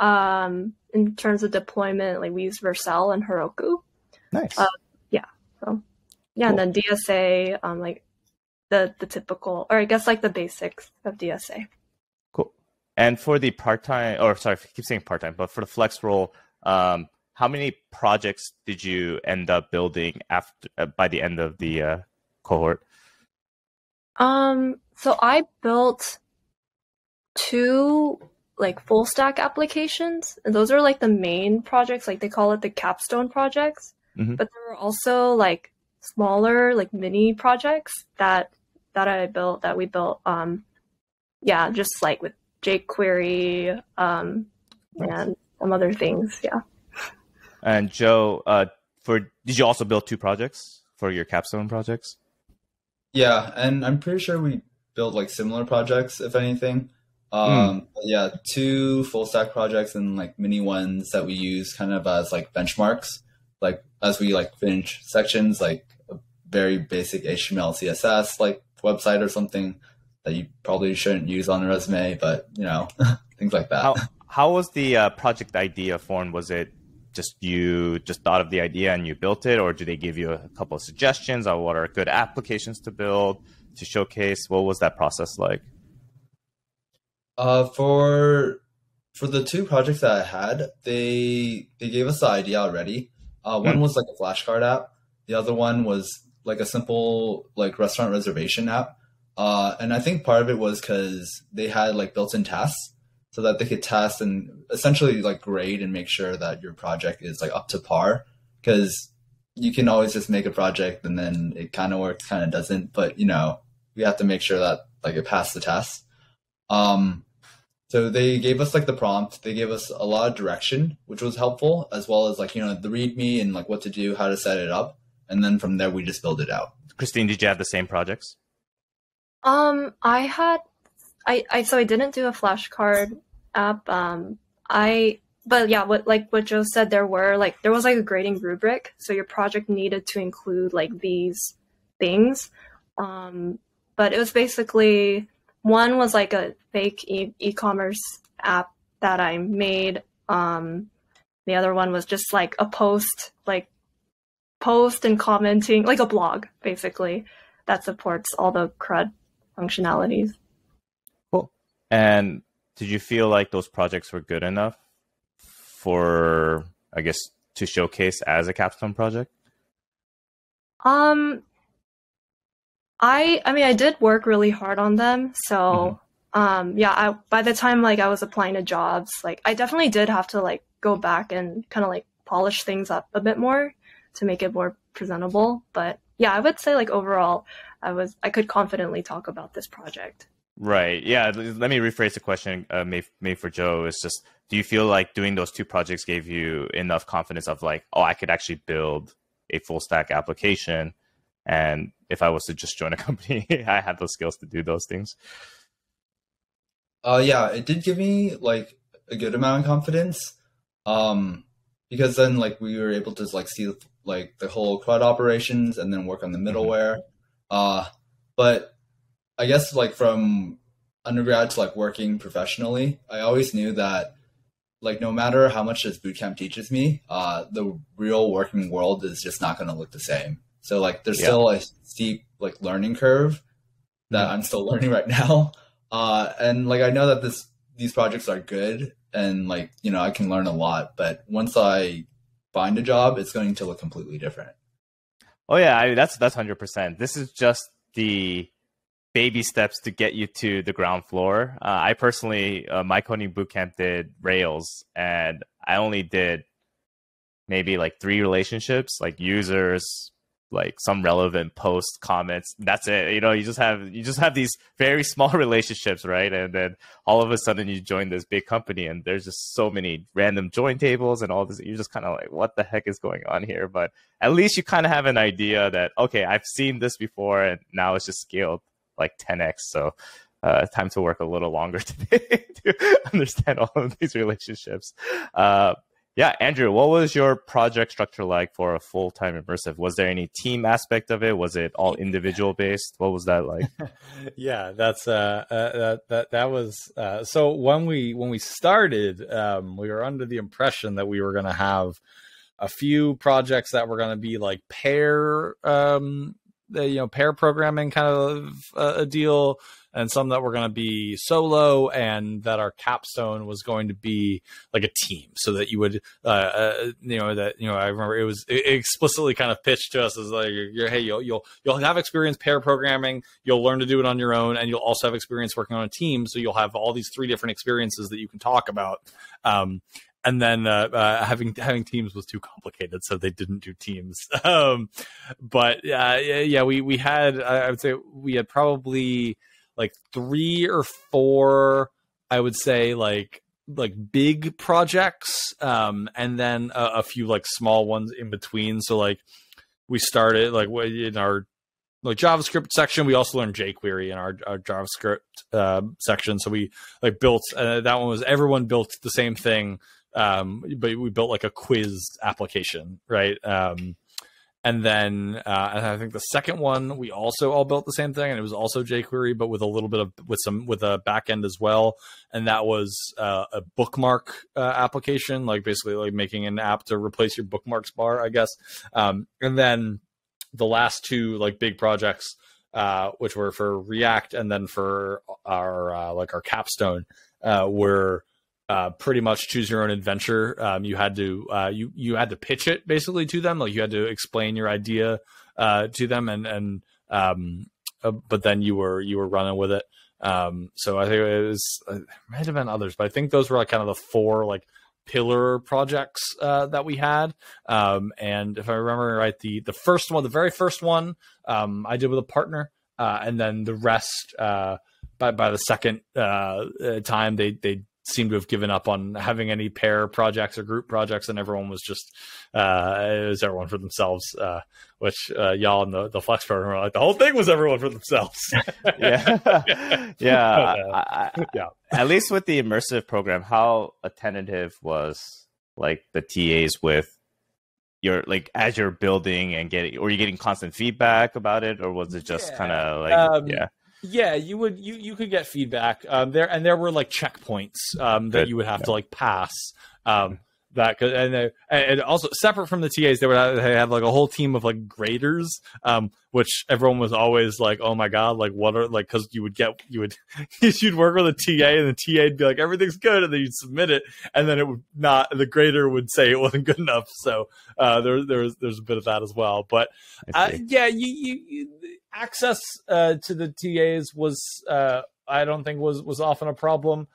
In terms of deployment, like we use Vercel and Heroku. Nice. Yeah, cool. And then DSA, like the typical, or I guess like the basics of DSA. Cool. And for the part-time, or sorry, I keep saying part-time, but for the flex role, how many projects did you end up building after by the end of the cohort? So I built 2 like full stack applications, and those are like the main projects, like they call it the capstone projects, but there were also like smaller, like mini projects that we built, yeah, just like with jQuery, and some other things. Yeah. And Joe, did you also build 2 projects for your capstone projects? Yeah. And I'm pretty sure we built like similar projects, if anything. Yeah, 2 full stack projects and like mini ones that we use kind of as like benchmarks, like as we like finish sections, like a very basic HTML, CSS, like website or something that you probably shouldn't use on a resume, but you know, things like that. How was the project idea formed? Was it just you just thought of the idea and you built it, or do they give you a couple of suggestions on what are good applications to build, to showcase? What was that process like? For the 2 projects that I had, they gave us the idea already. One was like a flashcard app. The other one was like a simple like restaurant reservation app. And I think part of it was because they had like built-in tasks so that they could test and essentially like grade and make sure that your project is like up to par, because you can always just make a project and then it kind of works, kind of doesn't. But, you know, we have to make sure that like it passed the test. So they gave us like the prompt, they gave us a lot of direction, which was helpful, as well as like, you know, the README and like what to do, how to set it up. And then from there, we just build it out. Christine, did you have the same projects? So I didn't do a flashcard app. But yeah, what Joe said, there was like a grading rubric. So your project needed to include like these things. But it was basically, one was like a fake e-commerce app that I made. The other one was just like a post, and commenting, like a blog, basically, that supports all the CRUD functionalities. Cool. And did you feel like those projects were good enough for, I guess, to showcase as a capstone project? I mean, I did work really hard on them. So yeah, by the time like I was applying to jobs, like I definitely did have to like go back and kind of like polish things up a bit more to make it more presentable. But yeah, I would say like overall, I could confidently talk about this project. Right. Yeah. Let me rephrase the question made for Joe. It's just, do you feel like doing those two projects gave you enough confidence of like, oh, I could actually build a full stack application, and if I was to just join a company, I had those skills to do those things? Yeah, it did give me like a good amount of confidence, because then like we were able to like see like the whole CRUD operations and then work on the middleware. But I guess like from undergrad to like working professionally, I always knew that like no matter how much this bootcamp teaches me, the real working world is just not going to look the same. So like there's still a steep like learning curve that I'm still learning right now. And like I know that these projects are good and like, you know, I can learn a lot, but once I find a job, it's going to look completely different. Oh yeah, I mean, that's 100%. This is just the baby steps to get you to the ground floor. I personally, my coding bootcamp did Rails, and I only did maybe like 3 relationships, like users, like some relevant posts, comments. That's it. You know, you just have these very small relationships, right? And then all of a sudden you join this big company and there's just so many random join tables and all this. You're just kind of like, what the heck is going on here? But at least you kind of have an idea that, okay, I've seen this before and now it's just scaled like 10x. So time to work a little longer today to understand all of these relationships. Yeah, Andrew, what was your project structure like for a full-time immersive? Was there any team aspect of it? Was it all individual based? What was that like? Yeah, that's that was so when we started, we were under the impression that we were going to have a few projects that were going to be like pair, pair programming kind of a deal, and some that were going to be solo, and that our capstone was going to be like a team, so that you would, I remember it explicitly kind of pitched to us as like, hey, you'll have experience pair programming, you'll learn to do it on your own, and you'll also have experience working on a team, so you'll have all these 3 different experiences that you can talk about. And then having teams was too complicated, so they didn't do teams. But we had, I would say we had probably like 3 or 4, I would say like big projects, and then a few like small ones in between. So like we started like in our like JavaScript section, we also learned jQuery in our JavaScript section. So we like built, that one was everyone built the same thing. But we built like a quiz application, right? And then and I think the second one we also all built the same thing, and it was also jQuery, but with a little bit of with a backend as well. And that was a bookmark application, like basically like making an app to replace your bookmarks bar, I guess. And then the last 2 like big projects, which were for React and then for our capstone, were pretty much choose your own adventure. You had to pitch it basically to them. Like you had to explain your idea to them, and but then you were running with it. So I think it might have been others, but I think those were like kind of the 4 like pillar projects that we had. And if I remember right, the first one, the very first one, I did with a partner, and then the rest by the second time they seemed to have given up on having any pair projects or group projects, and everyone was just it was everyone for themselves, which y'all in the Flex program were like, the whole thing was everyone for themselves. Yeah. At least with the immersive program, how attentive was like the TAs with your, like as you're building and getting, or you getting constant feedback about it, or was it just kind of like Yeah, you could get feedback there, and there were like checkpoints that you would have to like pass. that, and also separate from the TAs, they have like a whole team of like graders, which everyone was always like, oh my God, like what are like, cause you'd work with a TA and the TA'd be like, everything's good. And then you'd submit it. And then it would not, the grader would say it wasn't good enough. So, there's a bit of that as well, but, yeah, access, to the TAs was, I don't think was often a problem.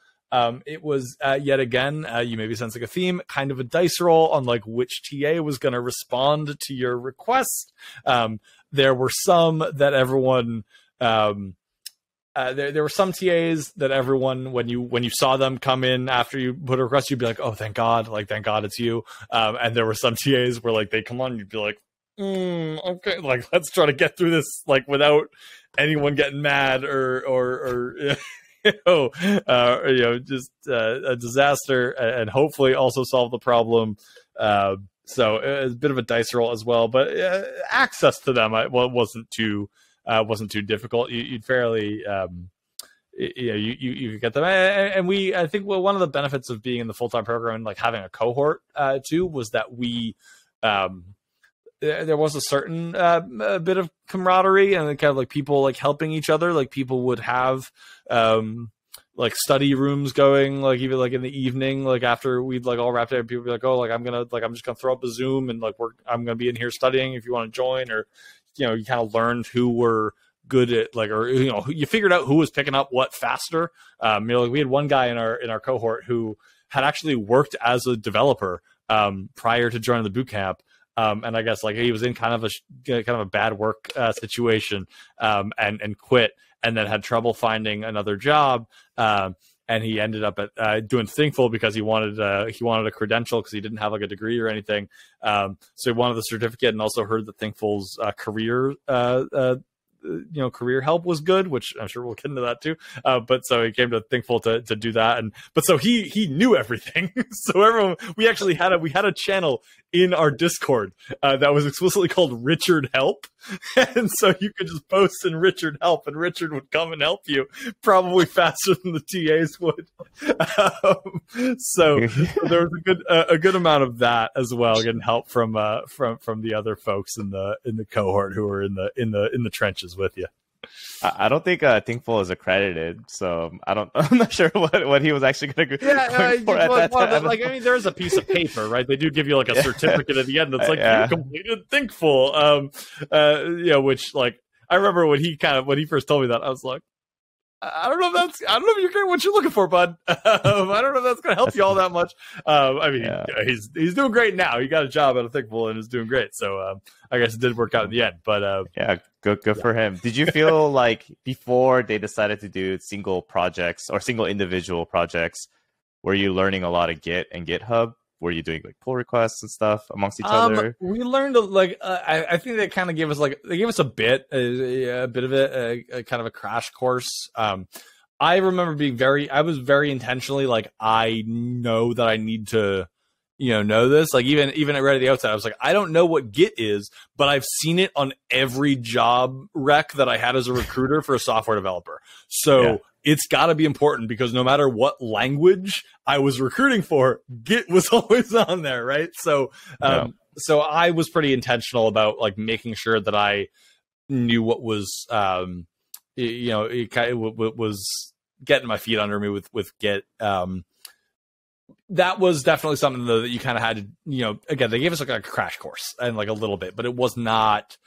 It was, yet again, you maybe sense like a theme, kind of a dice roll on like which TA was going to respond to your request. There were some that everyone, there were some TAs that everyone, when you saw them come in after you put a request, you'd be like, oh, thank God. Like, thank God it's you. And there were some TAs where like, they come on and you'd be like, okay, like, let's try to get through this, like without anyone getting mad or just a disaster, and hopefully also solve the problem. So it's a bit of a dice roll as well, but access to them wasn't too difficult. You'd fairly, you could get them. And I think one of the benefits of being in the full-time program and like having a cohort too was that we, there was a certain a bit of camaraderie and kind of like people like helping each other. Like people would have like study rooms going, like even like in the evening, like after we'd like all wrapped up, people would be like, oh, like I'm just gonna throw up a Zoom and like I'm gonna be in here studying if you want to join. Or, you know, you kind of learned who were good at like, or, you know, you figured out who was picking up what faster. You know, like we had one guy in our cohort who had actually worked as a developer prior to joining the boot camp. And I guess like he was in kind of a bad work situation, and quit, and then had trouble finding another job. And he ended up at doing Thinkful because he wanted a credential because he didn't have like a degree or anything. So he wanted the certificate, and also heard that Thinkful's career career help was good, which I'm sure we'll get into that too. But so he came to Thinkful to do that. And, but so he knew everything. So everyone, we actually had a channel in our Discord, that was explicitly called Richard Help. And so you could just post in Richard Help and Richard would come and help you probably faster than the TAs would. So there was a good amount of that as well, getting help from the other folks in the cohort who were in the trenches with you. I don't think Thinkful is accredited, so I'm not sure what he was actually going to go for at that time. Like, I mean, there is a piece of paper, right? They do give you like a certificate at the end that's like you completed Thinkful. Which like I remember when he first told me that, I was like, I don't know if you're getting what you're looking for, bud. I don't know if that's going to help you all that much. He's doing great now. He got a job at a Thinkful and is doing great. So I guess it did work out in the end. But good for him. Did you feel like before they decided to do single projects or single individual projects, were you learning a lot of Git and GitHub? Were you doing like pull requests and stuff amongst each other? We learned like I think they kind of gave us a bit of kind of a crash course. I remember being I was very intentionally like, I know that I need to know this. Like even right at the outset, I was like, I don't know what Git is, but I've seen it on every job rec that I had as a recruiter for a software developer. So. Yeah. It's got to be important because no matter what language I was recruiting for, Git was always on there, right? So, so I was pretty intentional about like making sure that I knew what was, it was getting my feet under me with Git. That was definitely something though that you kind of had to, again, they gave us like a crash course and like a little bit, but it was not.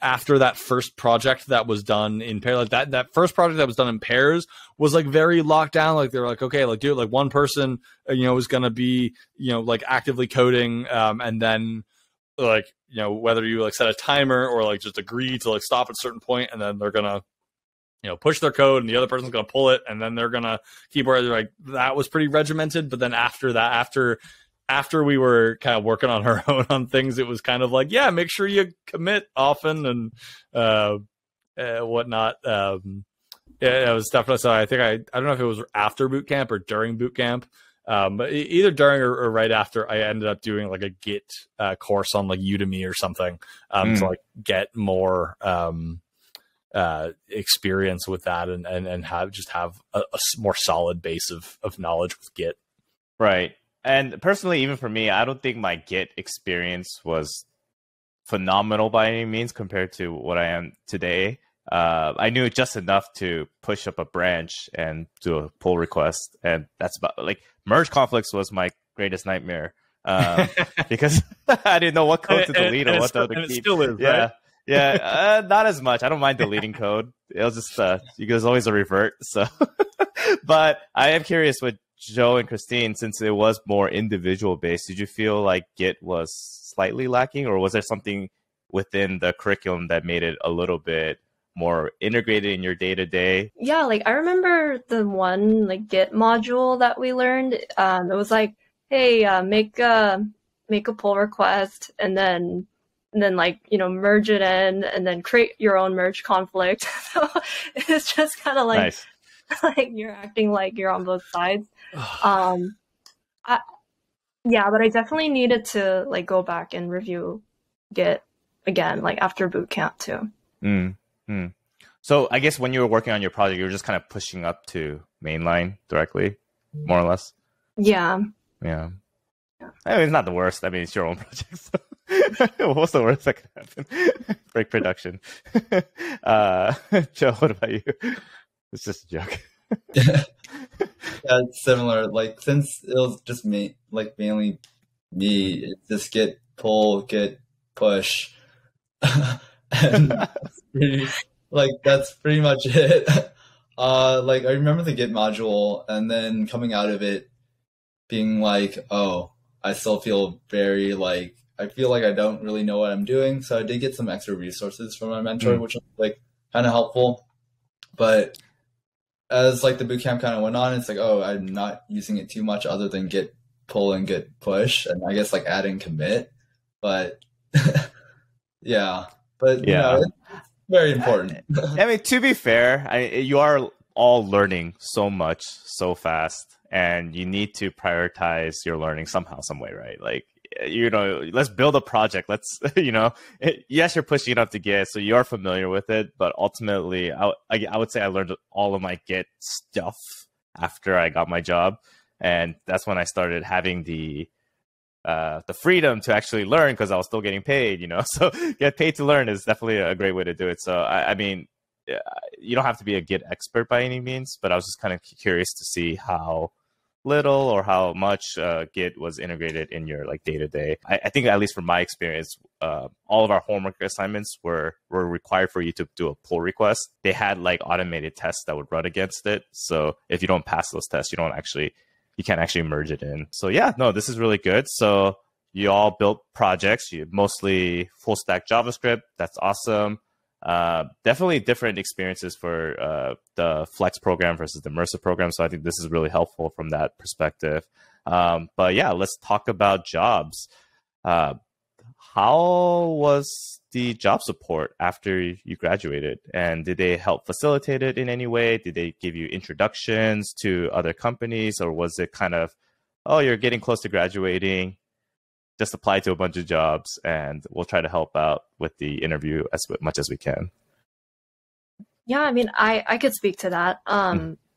After that first project that was done in pair, like that first project that was done in pairs was like very locked down. Like they were like, okay, like dude, like one person, is going to be, like actively coding. And then like, whether you like set a timer or like just agree to like stop at a certain point, and then they're going to, push their code and the other person's going to pull it. And then they're going to keep where they're like, that was pretty regimented. But then after that, after we were kind of working on our own on things, it was kind of like, yeah, make sure you commit often and whatnot. It was definitely so. I think I don't know if it was after boot camp or during boot camp, but either during or right after, I ended up doing like a Git course on like Udemy or something to like get more experience with that and have a more solid base of knowledge with Git. Right. And personally, even for me, I don't think my Git experience was phenomenal by any means compared to what I am today. I knew just enough to push up a branch and do a pull request. And that's about, like, merge conflicts was my greatest nightmare because I didn't know what code to delete and or what still, the other key. It still is, yeah, right? Yeah, not as much. I don't mind deleting code. It was just, there's always a revert. So, but I am curious with Joe and Christine, since it was more individual based, did you feel like Git was slightly lacking, or was there something within the curriculum that made it a little bit more integrated in your day-to-day? Yeah, like I remember the one like Git module that we learned. It was like, hey, make a pull request and then like, you know, merge it in and then create your own merge conflict. So it's just kind of like, nice. Like you're acting like you're on both sides. But I definitely needed to like go back and review Git again, like after boot camp too. Mm. Hmm. So I guess when you were working on your project, you were just kind of pushing up to mainline directly, more or less. Yeah. I mean, it's not the worst. I mean, it's your own project. So. What's the worst that could happen? Break production. Joe, what about you? It's just a joke. Yeah, it's similar. Like, since it was just me, like mainly me, it's just Git pull, Git push. And that's pretty much it. Like I remember the Git module, and then coming out of it, being like, "Oh, I still feel very like I feel like I don't really know what I'm doing." So I did get some extra resources from my mentor, which was like kind of helpful. But as like the bootcamp kind of went on, it's like, "Oh, I'm not using it too much other than Git pull and Git push, and I guess like adding commit." But yeah. But yeah, you know, it's very important. I mean, to be fair, you are all learning so much so fast, and you need to prioritize your learning somehow, some way, right? Like, you know, let's build a project. Let's, you know, yes, you're pushing it up to Git, so you are familiar with it. But ultimately, I would say I learned all of my Git stuff after I got my job, and that's when I started having the freedom to actually learn, because I was still getting paid, you know, so get paid to learn is definitely a great way to do it. So, I mean, you don't have to be a Git expert by any means, but I was just kind of curious to see how little or how much Git was integrated in your like day-to-day. I think at least from my experience, all of our homework assignments were required for you to do a pull request. They had like automated tests that would run against it. So if you don't pass those tests, you can't actually merge it in. So yeah, no, this is really good. So you all built projects, you mostly full stack JavaScript. That's awesome. Definitely different experiences for the Flex program versus the Immersive program. So I think this is really helpful from that perspective. But yeah, let's talk about jobs. How was the job support after you graduated? And did they help facilitate it in any way? Did they give you introductions to other companies? Or was it kind of, oh, you're getting close to graduating, just apply to a bunch of jobs, and we'll try to help out with the interview as much as we can? Yeah, I mean, I could speak to that.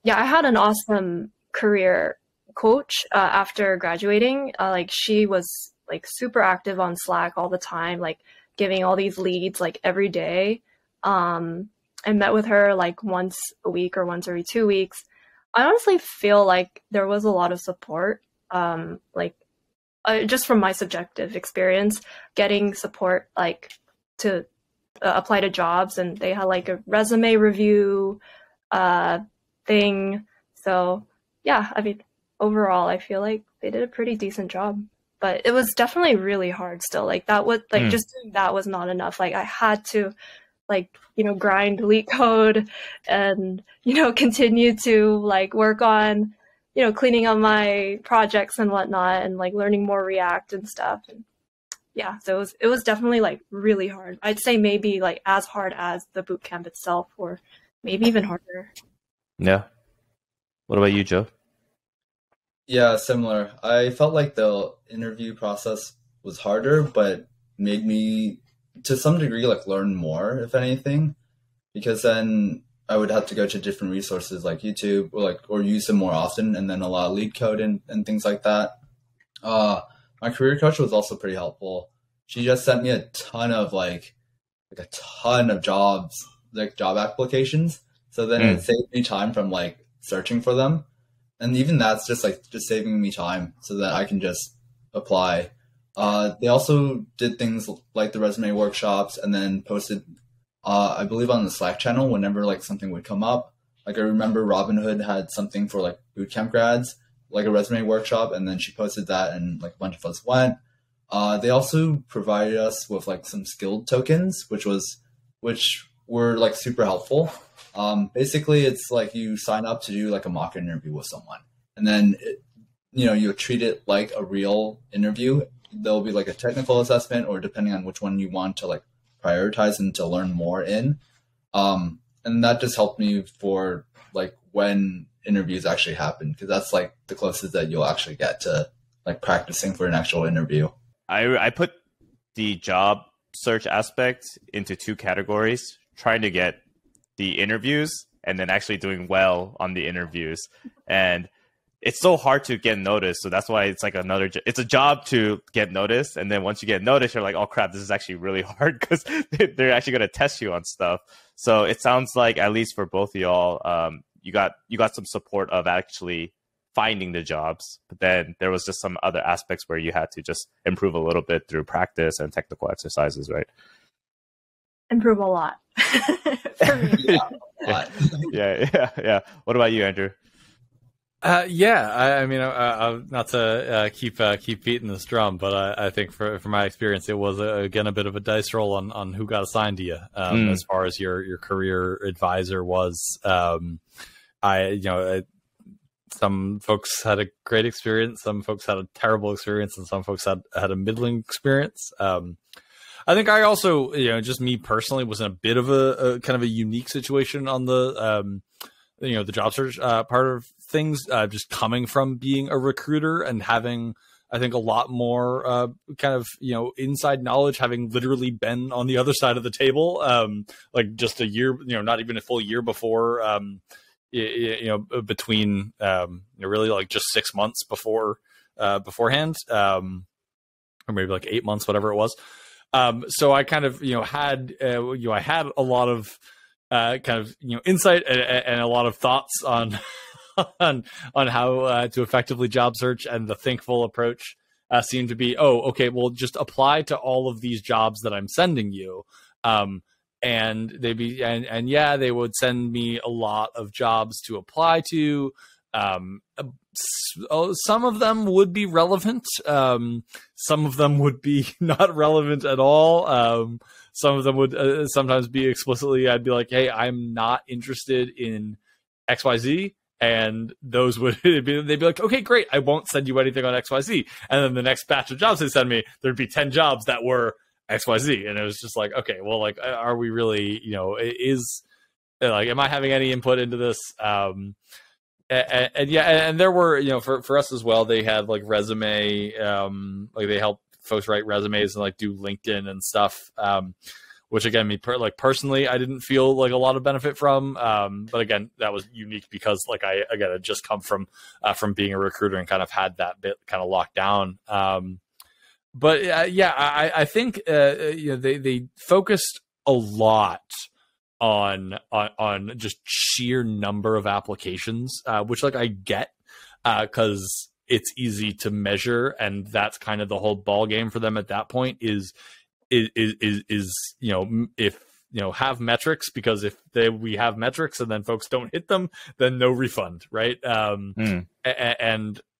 Yeah, I had an awesome career coach after graduating. She was like super active on Slack all the time, like giving all these leads like every day. I met with her like once a week or once every 2 weeks. I honestly feel like there was a lot of support, just from my subjective experience, getting support like to apply to jobs, and they had like a resume review thing. So yeah, I mean, overall, I feel like they did a pretty decent job. But it was definitely really hard still. Like that was like just doing that was not enough. Like I had to like, you know, grind LeetCode and, you know, continue to like work on, you know, cleaning up my projects and whatnot, and like learning more React and stuff. And yeah, so it was definitely like really hard. I'd say maybe like as hard as the bootcamp itself, or maybe even harder. Yeah. What about you, Joe? Yeah, similar. I felt like the interview process was harder, but made me, to some degree, like learn more, if anything, because then I would have to go to different resources like YouTube or use them more often, and then a lot of LeetCode and things like that. My career coach was also pretty helpful. She just sent me a ton of like a ton of jobs, like job applications. So then it saved me time from like searching for them. And even that's just like just saving me time so that I can just apply. They also did things like the resume workshops and then posted, I believe on the Slack channel whenever like something would come up. Like I remember Robinhood had something for like bootcamp grads, like a resume workshop, and then she posted that and like a bunch of us went. They also provided us with like some skilled tokens, which were like super helpful. Basically it's like you sign up to do like a mock interview with someone, and then you treat it like a real interview. There'll be like a technical assessment, or depending on which one you want to like prioritize and to learn more in. And that just helped me for like when interviews actually happen, because that's like the closest that you'll actually get to like practicing for an actual interview. I put the job search aspect into two categories, trying to get the interviews and then actually doing well on the interviews. And it's so hard to get noticed. So that's why it's like it's a job to get noticed. And then once you get noticed, you're like, oh crap, this is actually really hard because they're actually going to test you on stuff. So it sounds like, at least for both of y'all, you got some support of actually finding the jobs, but then there was just some other aspects where you had to just improve a little bit through practice and technical exercises, right? Improve a lot. For me. Yeah. What about you, Andrew? I mean, not to keep beating this drum, but I think from my experience, it was again a bit of a dice roll on who got assigned to you as far as your career advisor was. Some folks had a great experience, some folks had a terrible experience, and some folks had a middling experience. I think I also, just me personally, was in a bit of a kind of a unique situation on the, the job search part of things, just coming from being a recruiter and having, I think, a lot more kind of, inside knowledge, having literally been on the other side of the table, like just a year, not even a full year before, between really like just 6 months before beforehand, or maybe like 8 months, whatever it was. So I kind of had I had a lot of kind of insight and a lot of thoughts on on how to effectively job search, and the Thinkful approach seemed to be, oh okay, well just apply to all of these jobs that I'm sending you. And they would send me a lot of jobs to apply to. Some of them would be relevant. Some of them would be not relevant at all. Some of them would sometimes be explicitly, I'd be like, hey, I'm not interested in XYZ. And those would they'd be like, okay, great. I won't send you anything on XYZ. And then the next batch of jobs they send me, there'd be 10 jobs that were XYZ, and it was just like, okay, well, like, are we really, am I having any input into this? And there were, for us as well, they had like resume, like they help folks write resumes and like do LinkedIn and stuff, which again, me personally, I didn't feel like a lot of benefit from, but again, that was unique because like I had just come from being a recruiter and kind of had that bit kind of locked down. But I think they focused a lot on just sheer number of applications, which like I get, because it's easy to measure, and that's kind of the whole ball game for them at that point is if have metrics, because if we have metrics and then folks don't hit them, then no refund, right? And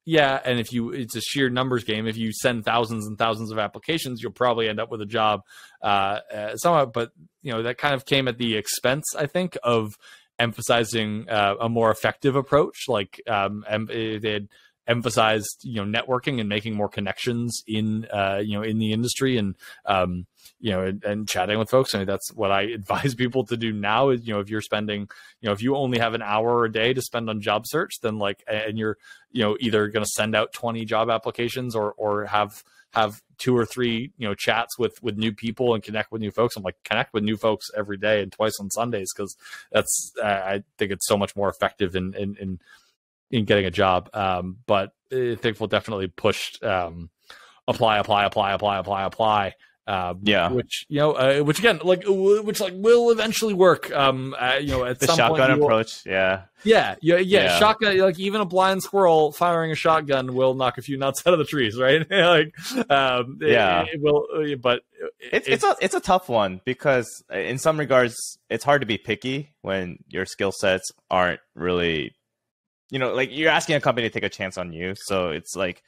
if it's a sheer numbers game. If you send thousands and thousands of applications, you'll probably end up with a job somewhat. But that kind of came at the expense, I think, of emphasizing a more effective approach. Like they had emphasized networking and making more connections in the industry and and chatting with folks. I mean, that's what I advise people to do now is, if you're spending, if you only have an hour a day to spend on job search, then like, and you're, either going to send out 20 job applications or have 2 or 3, chats with new people and connect with new folks. I'm like, connect with new folks every day and twice on Sundays. Cause that's, I think it's so much more effective in in getting a job. But Thinkful definitely pushed apply. Which, you know, which again, like, will eventually work. You know, at the some shotgun point approach. Yeah. Shotgun, like even a blind squirrel firing a shotgun will knock a few nuts out of the trees, right? Like, it will. But it's a tough one, because in some regards, it's hard to be picky when your skill sets aren't really, you know, like you're asking a company to take a chance on you. So it's like,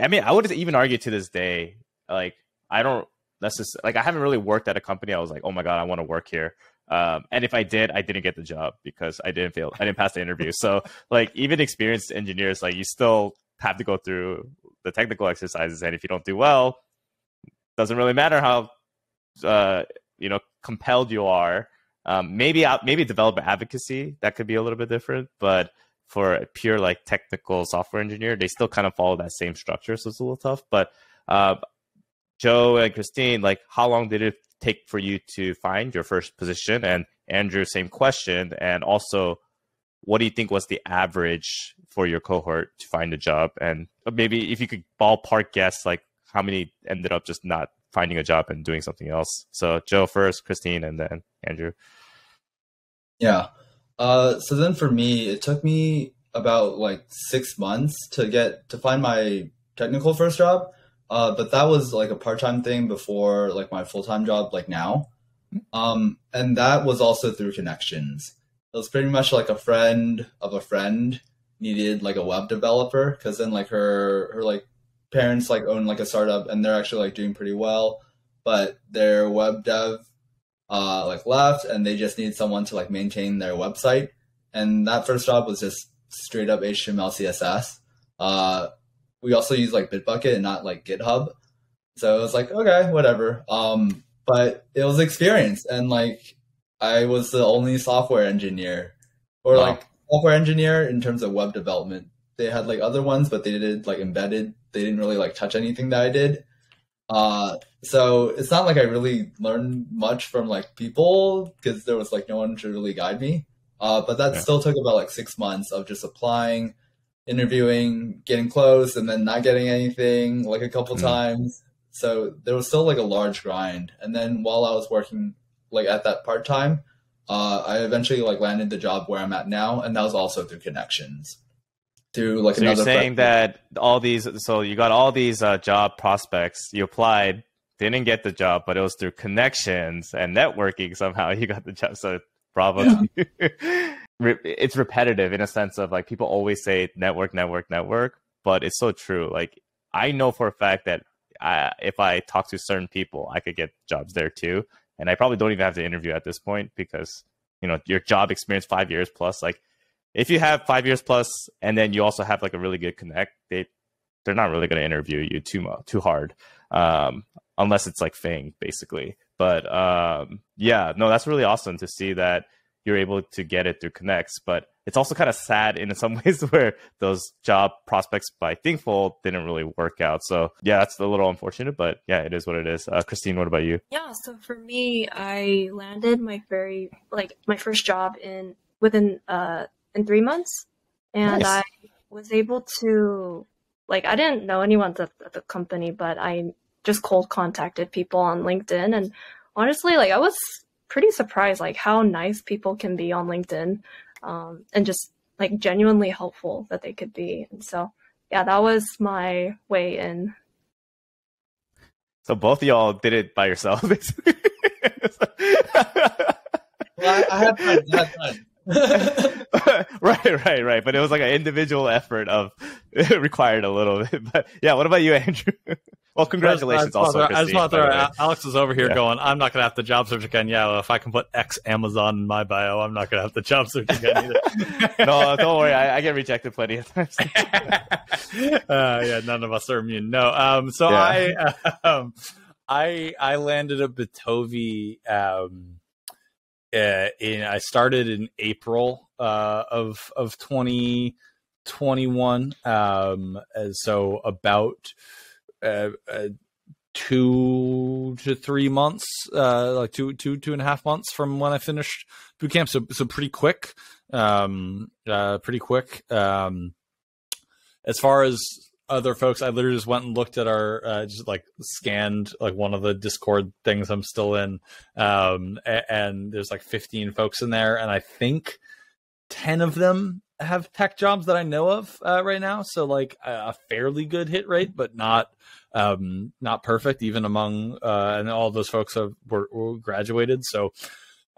I mean, I would even argue to this day, like, I don't. That's just like, I haven't really worked at a company I was like, oh my God, I want to work here. And if I did, I didn't get the job because I didn't pass the interview. So like, even experienced engineers, like you still have to go through the technical exercises. And if you don't do well, it doesn't really matter how, you know, compelled you are. Maybe developer advocacy, that could be a little bit different, but for a pure like technical software engineer, they still kind of follow that same structure. So it's a little tough, but, Joe and Christine, like, how long did it take for you to find your first position? And Andrew, same question. And also, what do you think was the average for your cohort to find a job? And maybe if you could ballpark guess, like, how many ended up just not finding a job and doing something else? So Joe first, Christine, and then Andrew. Yeah. So then for me, it took me about like 6 months to find my technical first job. But that was like a part-time thing before like my full-time job, like now. And that was also through connections. It was pretty much like a friend of a friend needed like a web developer, because then like her like parents like own like a startup, and they're actually like doing pretty well, but their web dev like left, and they just need someone to like maintain their website. And that first job was just straight up HTML, CSS. We also use like Bitbucket and not like GitHub. So it was like, okay, whatever. But it was experience. And like, I was the only software engineer like software engineer in terms of web development. They had like other ones, but they did like embedded. They didn't really like touch anything that I did. So it's not like I really learned much from like people, because there was like no one to really guide me. But that still took about like 6 months of just applying, interviewing, getting close, and then not getting anything like a couple times. So there was still like a large grind. And then while I was working like at that part-time, I eventually like landed the job where I'm at now. And that was also through connections. Through like, so another, you're saying that all these, so you got all these job prospects, you applied, didn't get the job, but it was through connections and networking somehow you got the job. So bravo. Yeah. It's repetitive in a sense of like, people always say network, but it's so true. Like, I know for a fact that if I talk to certain people, I could get jobs there too. And I probably don't even have to interview at this point, because, you know, your job experience, 5 years plus, like if you have 5 years plus, and then you also have like a really good connect, they're not really going to interview you too hard. Unless it's like Fing basically. But yeah, no, that's really awesome to see that you're able to get it through connects. But it's also kind of sad in some ways where those job prospects by Thinkful didn't really work out. So yeah, that's a little unfortunate, but yeah, it is what it is. Christine, what about you? Yeah, so for me, I landed my first job within 3 months, and nice. I was able to, like, I didn't know anyone at the company, but I just cold contacted people on LinkedIn, and honestly, like, I was pretty surprised like how nice people can be on LinkedIn, and just like genuinely helpful that they could be. And so yeah, that was my way in. So both of y'all did it by yourself basically. Well, I had fun. Right. But it was like an individual effort of it required a little bit. But yeah, what about you, Andrew? Well, congratulations also, Christine. I just want to throw, Alex is over here going, I'm not going to have to job search again. Yeah, if I can put X Amazon in my bio, I'm not going to have to job search again either. No, don't worry. I get rejected plenty of times. Yeah, none of us are immune. No. I landed a Bitovi. I started in April of 2021. So about 2 to 3 months, like two and a half months from when I finished boot camp. So pretty quick. As far as other folks, I literally just went and looked at our, just like scanned like one of the Discord things I'm still in. And there's like 15 folks in there. And I think 10 of them have tech jobs that I know of right now. So like a fairly good hit rate, but not not perfect even among, and all those folks have were graduated. So,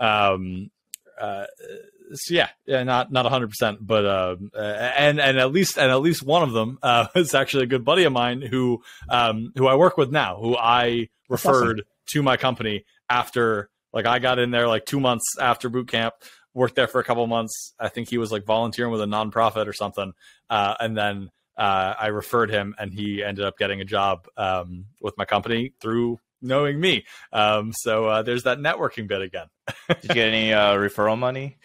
so yeah, not 100%, but and at least one of them is actually a good buddy of mine who I work with now, who I referred to my company after, like I got in there like 2 months after boot camp, worked there for a couple of months. I think he was like volunteering with a nonprofit or something, and then I referred him, and he ended up getting a job with my company through knowing me. So there's that networking bit again. Did you get any referral money?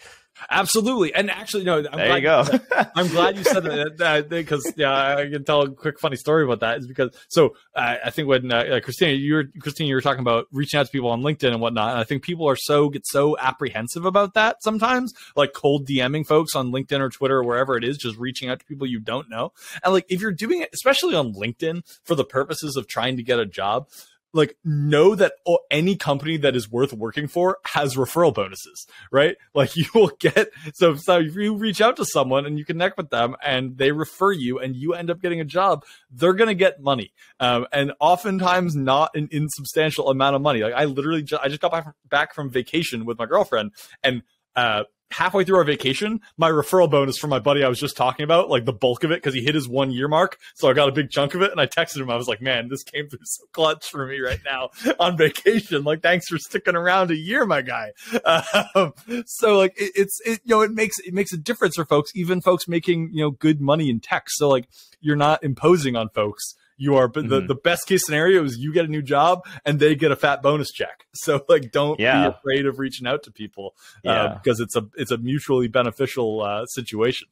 Absolutely. And actually, no, I'm glad you said that, because yeah, I can tell a quick funny story about that. Is because, so I think when Christine, you were talking about reaching out to people on LinkedIn and whatnot. And I think people are get so apprehensive about that sometimes, like cold DMing folks on LinkedIn or Twitter or wherever it is, just reaching out to people you don't know. And like, if you're doing it, especially on LinkedIn for the purposes of trying to get a job, like know that any company that is worth working for has referral bonuses, right? Like you will get, so if you reach out to someone and you connect with them and they refer you and you end up getting a job, they're going to get money. And oftentimes not an insubstantial amount of money. Like I literally, I just got back from vacation with my girlfriend, and halfway through our vacation, my referral bonus for my buddy I was just talking about, like the bulk of it, because he hit his 1 year mark, so I got a big chunk of it, and I texted him. I was like, man, this came through so clutch for me right now on vacation. Like, thanks for sticking around a year, my guy. So like it makes a difference for folks, even folks making, you know, good money in tech. So like you're not imposing on folks. You are, but the best case scenario is you get a new job and they get a fat bonus check. So like, don't be afraid of reaching out to people because it's a mutually beneficial situation.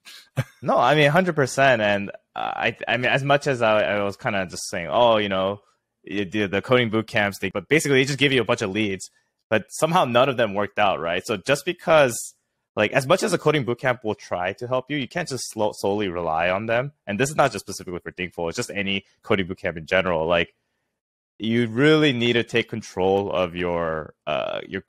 No, I mean 100%. And I mean, as much as I was kind of just saying, oh, you know, the coding boot camps, but basically they just give you a bunch of leads, but somehow none of them worked out, right? So just because, like, as much as a coding bootcamp will try to help you, you can't just solely rely on them. And this is not just specifically for Thinkful; it's just any coding bootcamp in general. Like, you really need to take control of your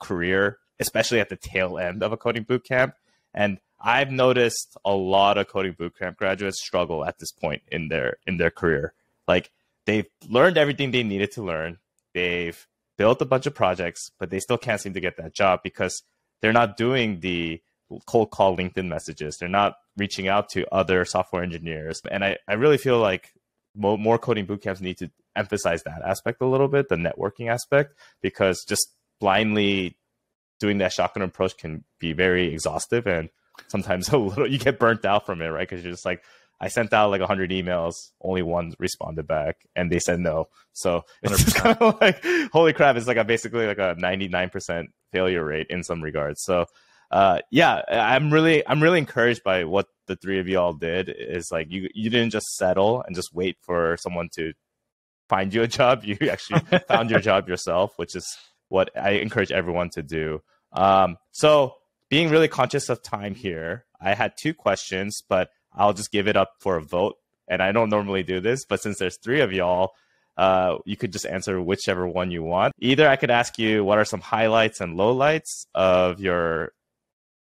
career, especially at the tail end of a coding bootcamp. And I've noticed a lot of coding bootcamp graduates struggle at this point in their career. Like, they've learned everything they needed to learn, they've built a bunch of projects, but they still can't seem to get that job because they're not doing the cold call LinkedIn messages. They're not reaching out to other software engineers. And I really feel like more coding bootcamps need to emphasize that aspect a little bit, the networking aspect, because just blindly doing that shotgun approach can be very exhaustive. And sometimes you get burnt out from it, right? Because you're just like, I sent out like 100 emails, only one responded back, and they said no. So it's kind of like, holy crap, it's like basically like a 99% failure rate in some regards. So yeah, I'm really encouraged by what the three of you all did. Is like you didn't just settle and just wait for someone to find you a job. You actually found your job yourself, which is what I encourage everyone to do. So being really conscious of time here, I had two questions, but I'll just give it up for a vote. And I don't normally do this, but since there's three of y'all, you could just answer whichever one you want. Either I could ask you what are some highlights and lowlights of your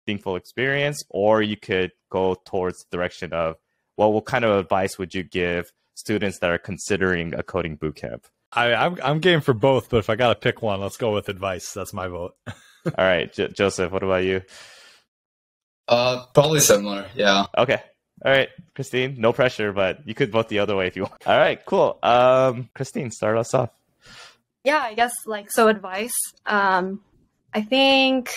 Thinkful experience, or you could go towards the direction of what kind of advice would you give students that are considering a coding bootcamp? I'm game for both, but if I got to pick one, let's go with advice. That's my vote. All right, Joseph, what about you? Probably similar, yeah. Okay. All right, Christine, no pressure, but you could vote the other way if you want. All right, cool. Christine, start us off. Yeah, I guess like, so advice. I think,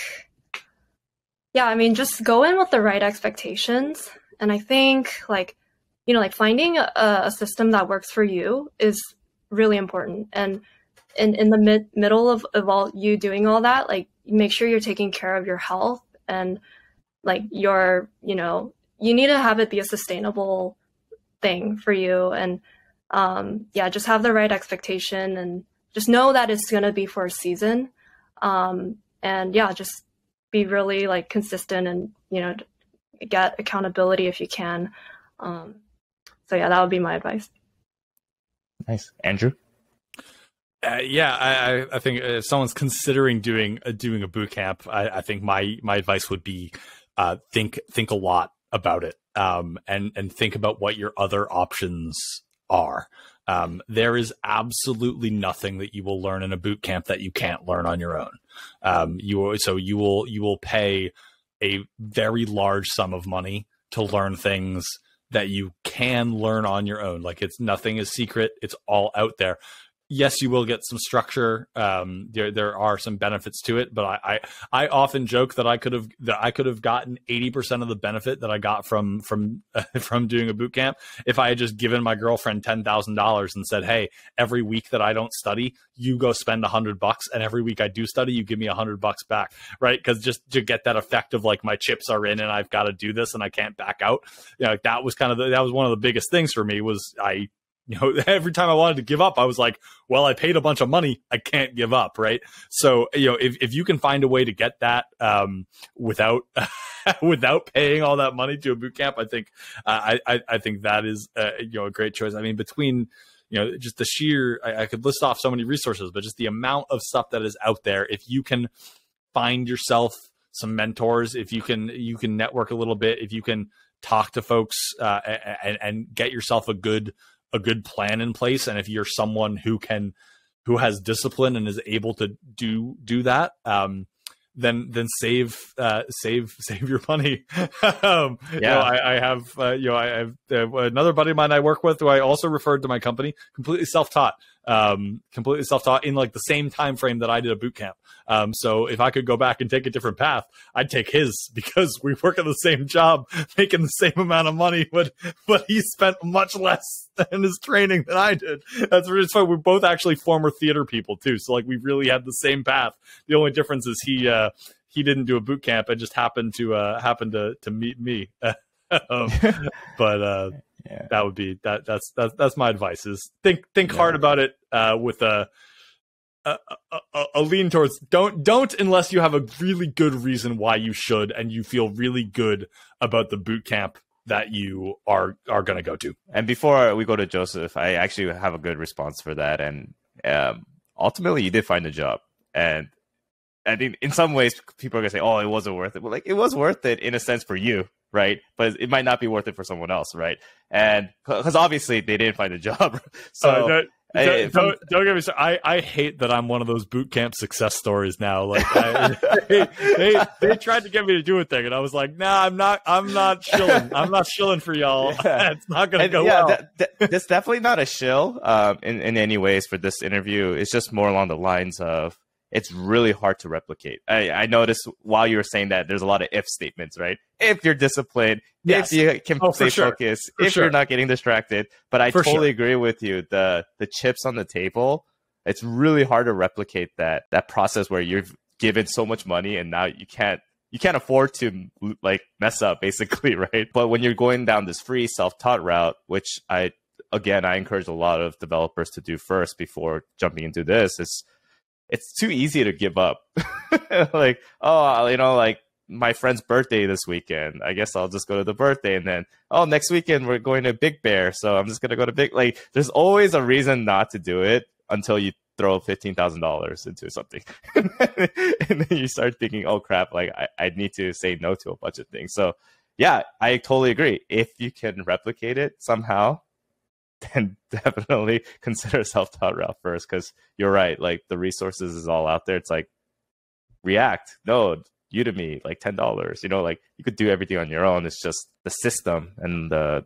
yeah, I mean, just go in with the right expectations. And I think like, you know, like finding a system that works for you is really important. And in the middle of all you doing all that, like make sure you're taking care of your health and like your, you know, you need to have it be a sustainable thing for you. And yeah, just have the right expectation and just know that it's going to be for a season. And yeah, just be really like consistent and, you know, get accountability if you can. So yeah, that would be my advice. Nice. Andrew? Yeah, I think if someone's considering doing a bootcamp, I think my advice would be think a lot about it, and think about what your other options are. There is absolutely nothing that you will learn in a bootcamp that you can't learn on your own. So you will pay a very large sum of money to learn things that you can learn on your own. Like, it's nothing is secret. It's all out there. Yes, you will get some structure. There are some benefits to it, but I often joke that I could have gotten 80% of the benefit that I got from doing a boot camp if I had just given my girlfriend $10,000 and said, "Hey, every week that I don't study, you go spend $100, and every week I do study, you give me $100 back," right? Because just to get that effect of like, my chips are in and I've got to do this and I can't back out. You know, like, that was kind of that was one of the biggest things for me was I. You know, every time I wanted to give up, I was like, well, I paid a bunch of money. I can't give up. Right. So, you know, if you can find a way to get that without paying all that money to a boot camp, I think I think that is, you know, a great choice. I mean, between, you know, just the sheer I could list off so many resources, but just the amount of stuff that is out there. If you can find yourself some mentors, if you can network a little bit, if you can talk to folks and get yourself a good plan in place. And if you're someone who has discipline and is able to do that, then save your money. Yeah. You know, I have another buddy of mine I work with who I also referred to my company, completely self-taught in like the same time frame that I did a boot camp. So if I could go back and take a different path, I'd take his, because we work at the same job, making the same amount of money, but he spent much less in his training than I did. That's really funny. We're both actually former theater people too, so like, we really had the same path. The only difference is he didn't do a boot camp. It just happened to meet me. Yeah. That would be that's my advice, is think hard about it, with a lean towards don't unless you have a really good reason why you should, and you feel really good about the boot camp that you are going to go to. And before we go to Joseph, I actually have a good response for that. And ultimately, you did find a job, and I think in some ways people are gonna say, "Oh, it wasn't worth it." But like, it was worth it in a sense for you, right? But it might not be worth it for someone else, right? And because obviously they didn't find a job. So don't get me started. I hate that I'm one of those boot camp success stories now. Like, they tried to get me to do a thing, and I was like, "Nah, I'm not shilling. I'm not shilling for y'all. Yeah. It's not gonna go well." That's definitely not a shill in any ways for this interview. It's just more along the lines of, it's really hard to replicate. I noticed while you were saying that, there's a lot of if statements, right? If you're disciplined, yes. If you can stay focused, for if sure. You're not getting distracted. But I totally agree with you. The chips on the table, it's really hard to replicate that process where you've given so much money and now you can't afford to like mess up, basically, right? But when you're going down this free self-taught route, which I encourage a lot of developers to do first before jumping into this, it's too easy to give up. Like, oh, you know, like my friend's birthday this weekend, I guess I'll just go to the birthday. And then, oh, next weekend we're going to Big Bear, so I'm just going to go to Big. Like, there's always a reason not to do it until you throw $15,000 into something. And then you start thinking, oh, crap, like I need to say no to a bunch of things. So, yeah, I totally agree. If you can replicate it somehow, then definitely consider self-taught route first, because you're right, like the resources is all out there. It's like React, Node, Udemy, like $10, you know, like you could do everything on your own. It's just the system and the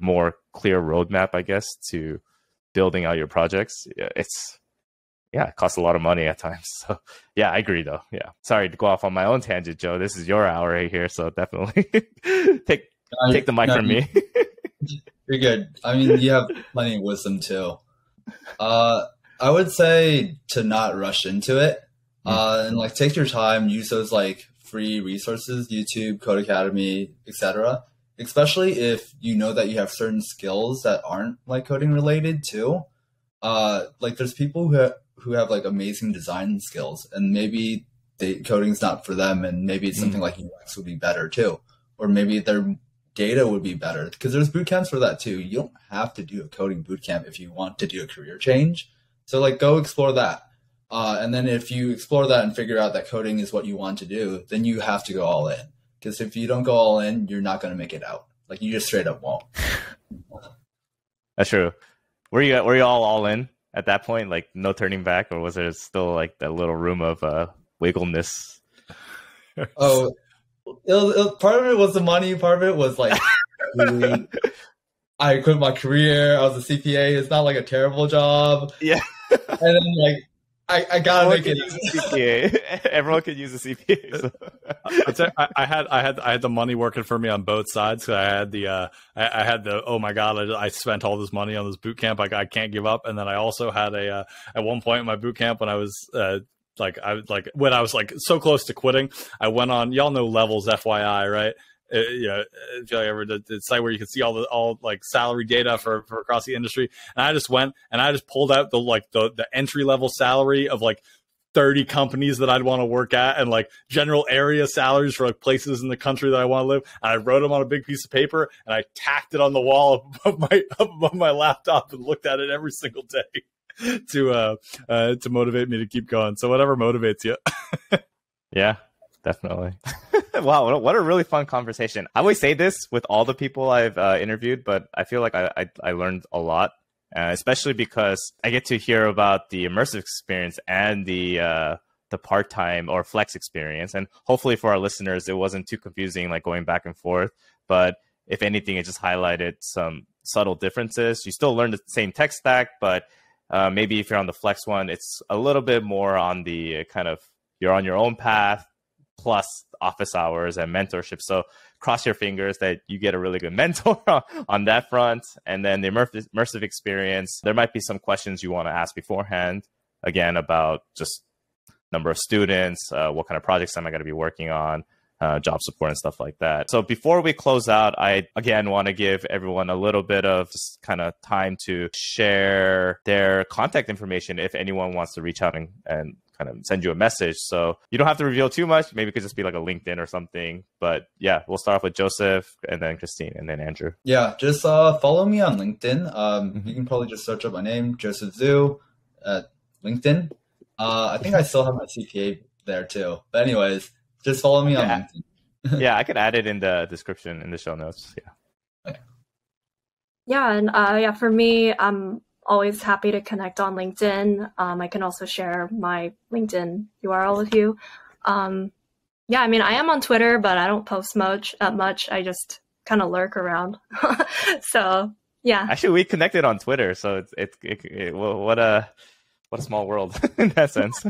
more clear roadmap, I guess, to building out your projects. It costs a lot of money at times. So yeah, I agree though. Yeah. Sorry to go off on my own tangent, Joe. This is your hour right here. So definitely take the mic from me. You're good. I mean, you have plenty of wisdom too. I would say to not rush into it, and like take your time. Use those like free resources, YouTube, Codecademy, etc. Especially if you know that you have certain skills that aren't like coding related too. Like there's people who have like amazing design skills, and maybe coding's not for them, and maybe it's something like UX would be better too, or maybe they're data would be better, because there's boot camps for that too. You don't have to do a coding boot camp if you want to do a career change. So like, go explore that. And then if you explore that and figure out that coding is what you want to do, then you have to go all in. Because if you don't go all in, you're not going to make it out. Like, you just straight up won't. That's true. Were you all in at that point? Like, no turning back? Or was there still like that little room of wiggleness? Oh, part of it was the money. Part of it was like, I quit my career. I was a CPA. It's not like a terrible job. Yeah. And then like, I gotta make it easy. Everyone could use a CPA. So. I had the money working for me on both sides. So I had the oh my god, I spent all this money on this boot camp. I can't give up. And then I also had a at one point in my boot camp when I was like so close to quitting, I went on, y'all know Levels, FYI, right? You know, if you ever did, it's a site where you can see all like salary data for across the industry. And I just went and I just pulled out the entry level salary of like 30 companies that I'd want to work at, and like general area salaries for like places in the country that I want to live. And I wrote them on a big piece of paper and I tacked it on the wall above my laptop and looked at it every single day to motivate me to keep going. So whatever motivates you. Yeah. Definitely. Wow, what a really fun conversation. I always say this with all the people I've interviewed, but I feel like I learned a lot, especially because I get to hear about the immersive experience and the part-time or flex experience. And hopefully for our listeners, it wasn't too confusing, like going back and forth. But if anything, it just highlighted some subtle differences. You still learn the same tech stack, but maybe if you're on the flex one, it's a little bit more on the kind of you're on your own path, plus office hours and mentorship. So cross your fingers that you get a really good mentor on that front. And then the immersive experience, there might be some questions you want to ask beforehand, again, about just number of students, what kind of projects am I going to be working on, job support and stuff like that. So before we close out, I, again, want to give everyone a little bit of just kind of time to share their contact information if anyone wants to reach out and kind of send you a message. So you don't have to reveal too much. Maybe it could just be like a LinkedIn or something. But yeah, we'll start off with Joseph and then Christine and then Andrew. Yeah, just follow me on LinkedIn. You can probably just search up my name, Joseph Zhu, at LinkedIn. I think I still have my CPA there too. But anyways, just follow me on LinkedIn. Yeah, I could add it in the description in the show notes. Yeah. Okay. Yeah, and yeah, for me, I'm always happy to connect on LinkedIn. I can also share my LinkedIn URL with you. Yeah, I mean, I am on Twitter, but I don't post much. I just kind of lurk around. So yeah. Actually, we connected on Twitter, so it what a small world in that sense.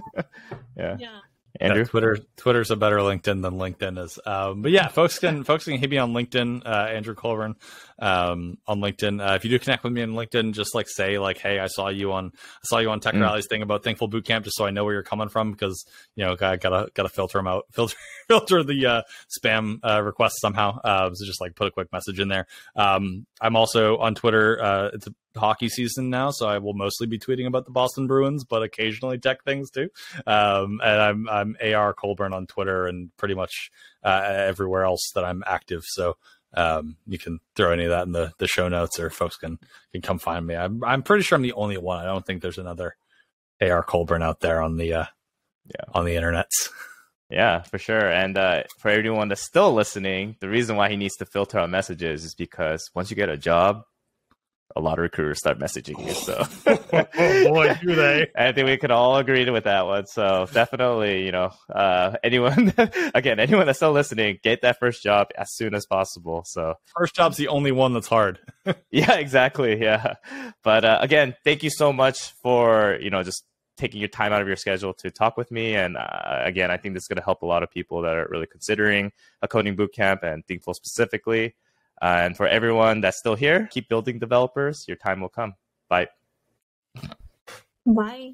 Yeah. Andrew? Yeah, Twitter's a better LinkedIn than LinkedIn is. But yeah, folks can hit me on LinkedIn, Andrew Colburn, on LinkedIn. If you do connect with me on LinkedIn, just like say like, hey, I saw you on TechRally's thing about Thinkful Bootcamp, just so I know where you're coming from, because you know I gotta filter them out, filter the spam requests somehow. So just like put a quick message in there. I'm also on Twitter. It's hockey season now, so I will mostly be tweeting about the Boston Bruins, but occasionally tech things too. And I'm AR Colburn on Twitter and pretty much everywhere else that I'm active. So you can throw any of that in the show notes, or folks can come find me. I'm pretty sure I'm the only one. I don't think there's another AR Colburn out there on the on the internets. Yeah, for sure. And for everyone that's still listening, the reason why he needs to filter out messages is because once you get a job, a lot of recruiters start messaging you. So oh boy, do they. I think we could all agree with that one. So definitely, you know, anyone that's still listening, get that first job as soon as possible. So first job's the only one that's hard. Yeah, exactly. Yeah. But again, thank you so much for, you know, just taking your time out of your schedule to talk with me. And again, I think this is going to help a lot of people that are really considering a coding bootcamp and Thinkful specifically. And for everyone that's still here, keep building developers. Your time will come. Bye. Bye.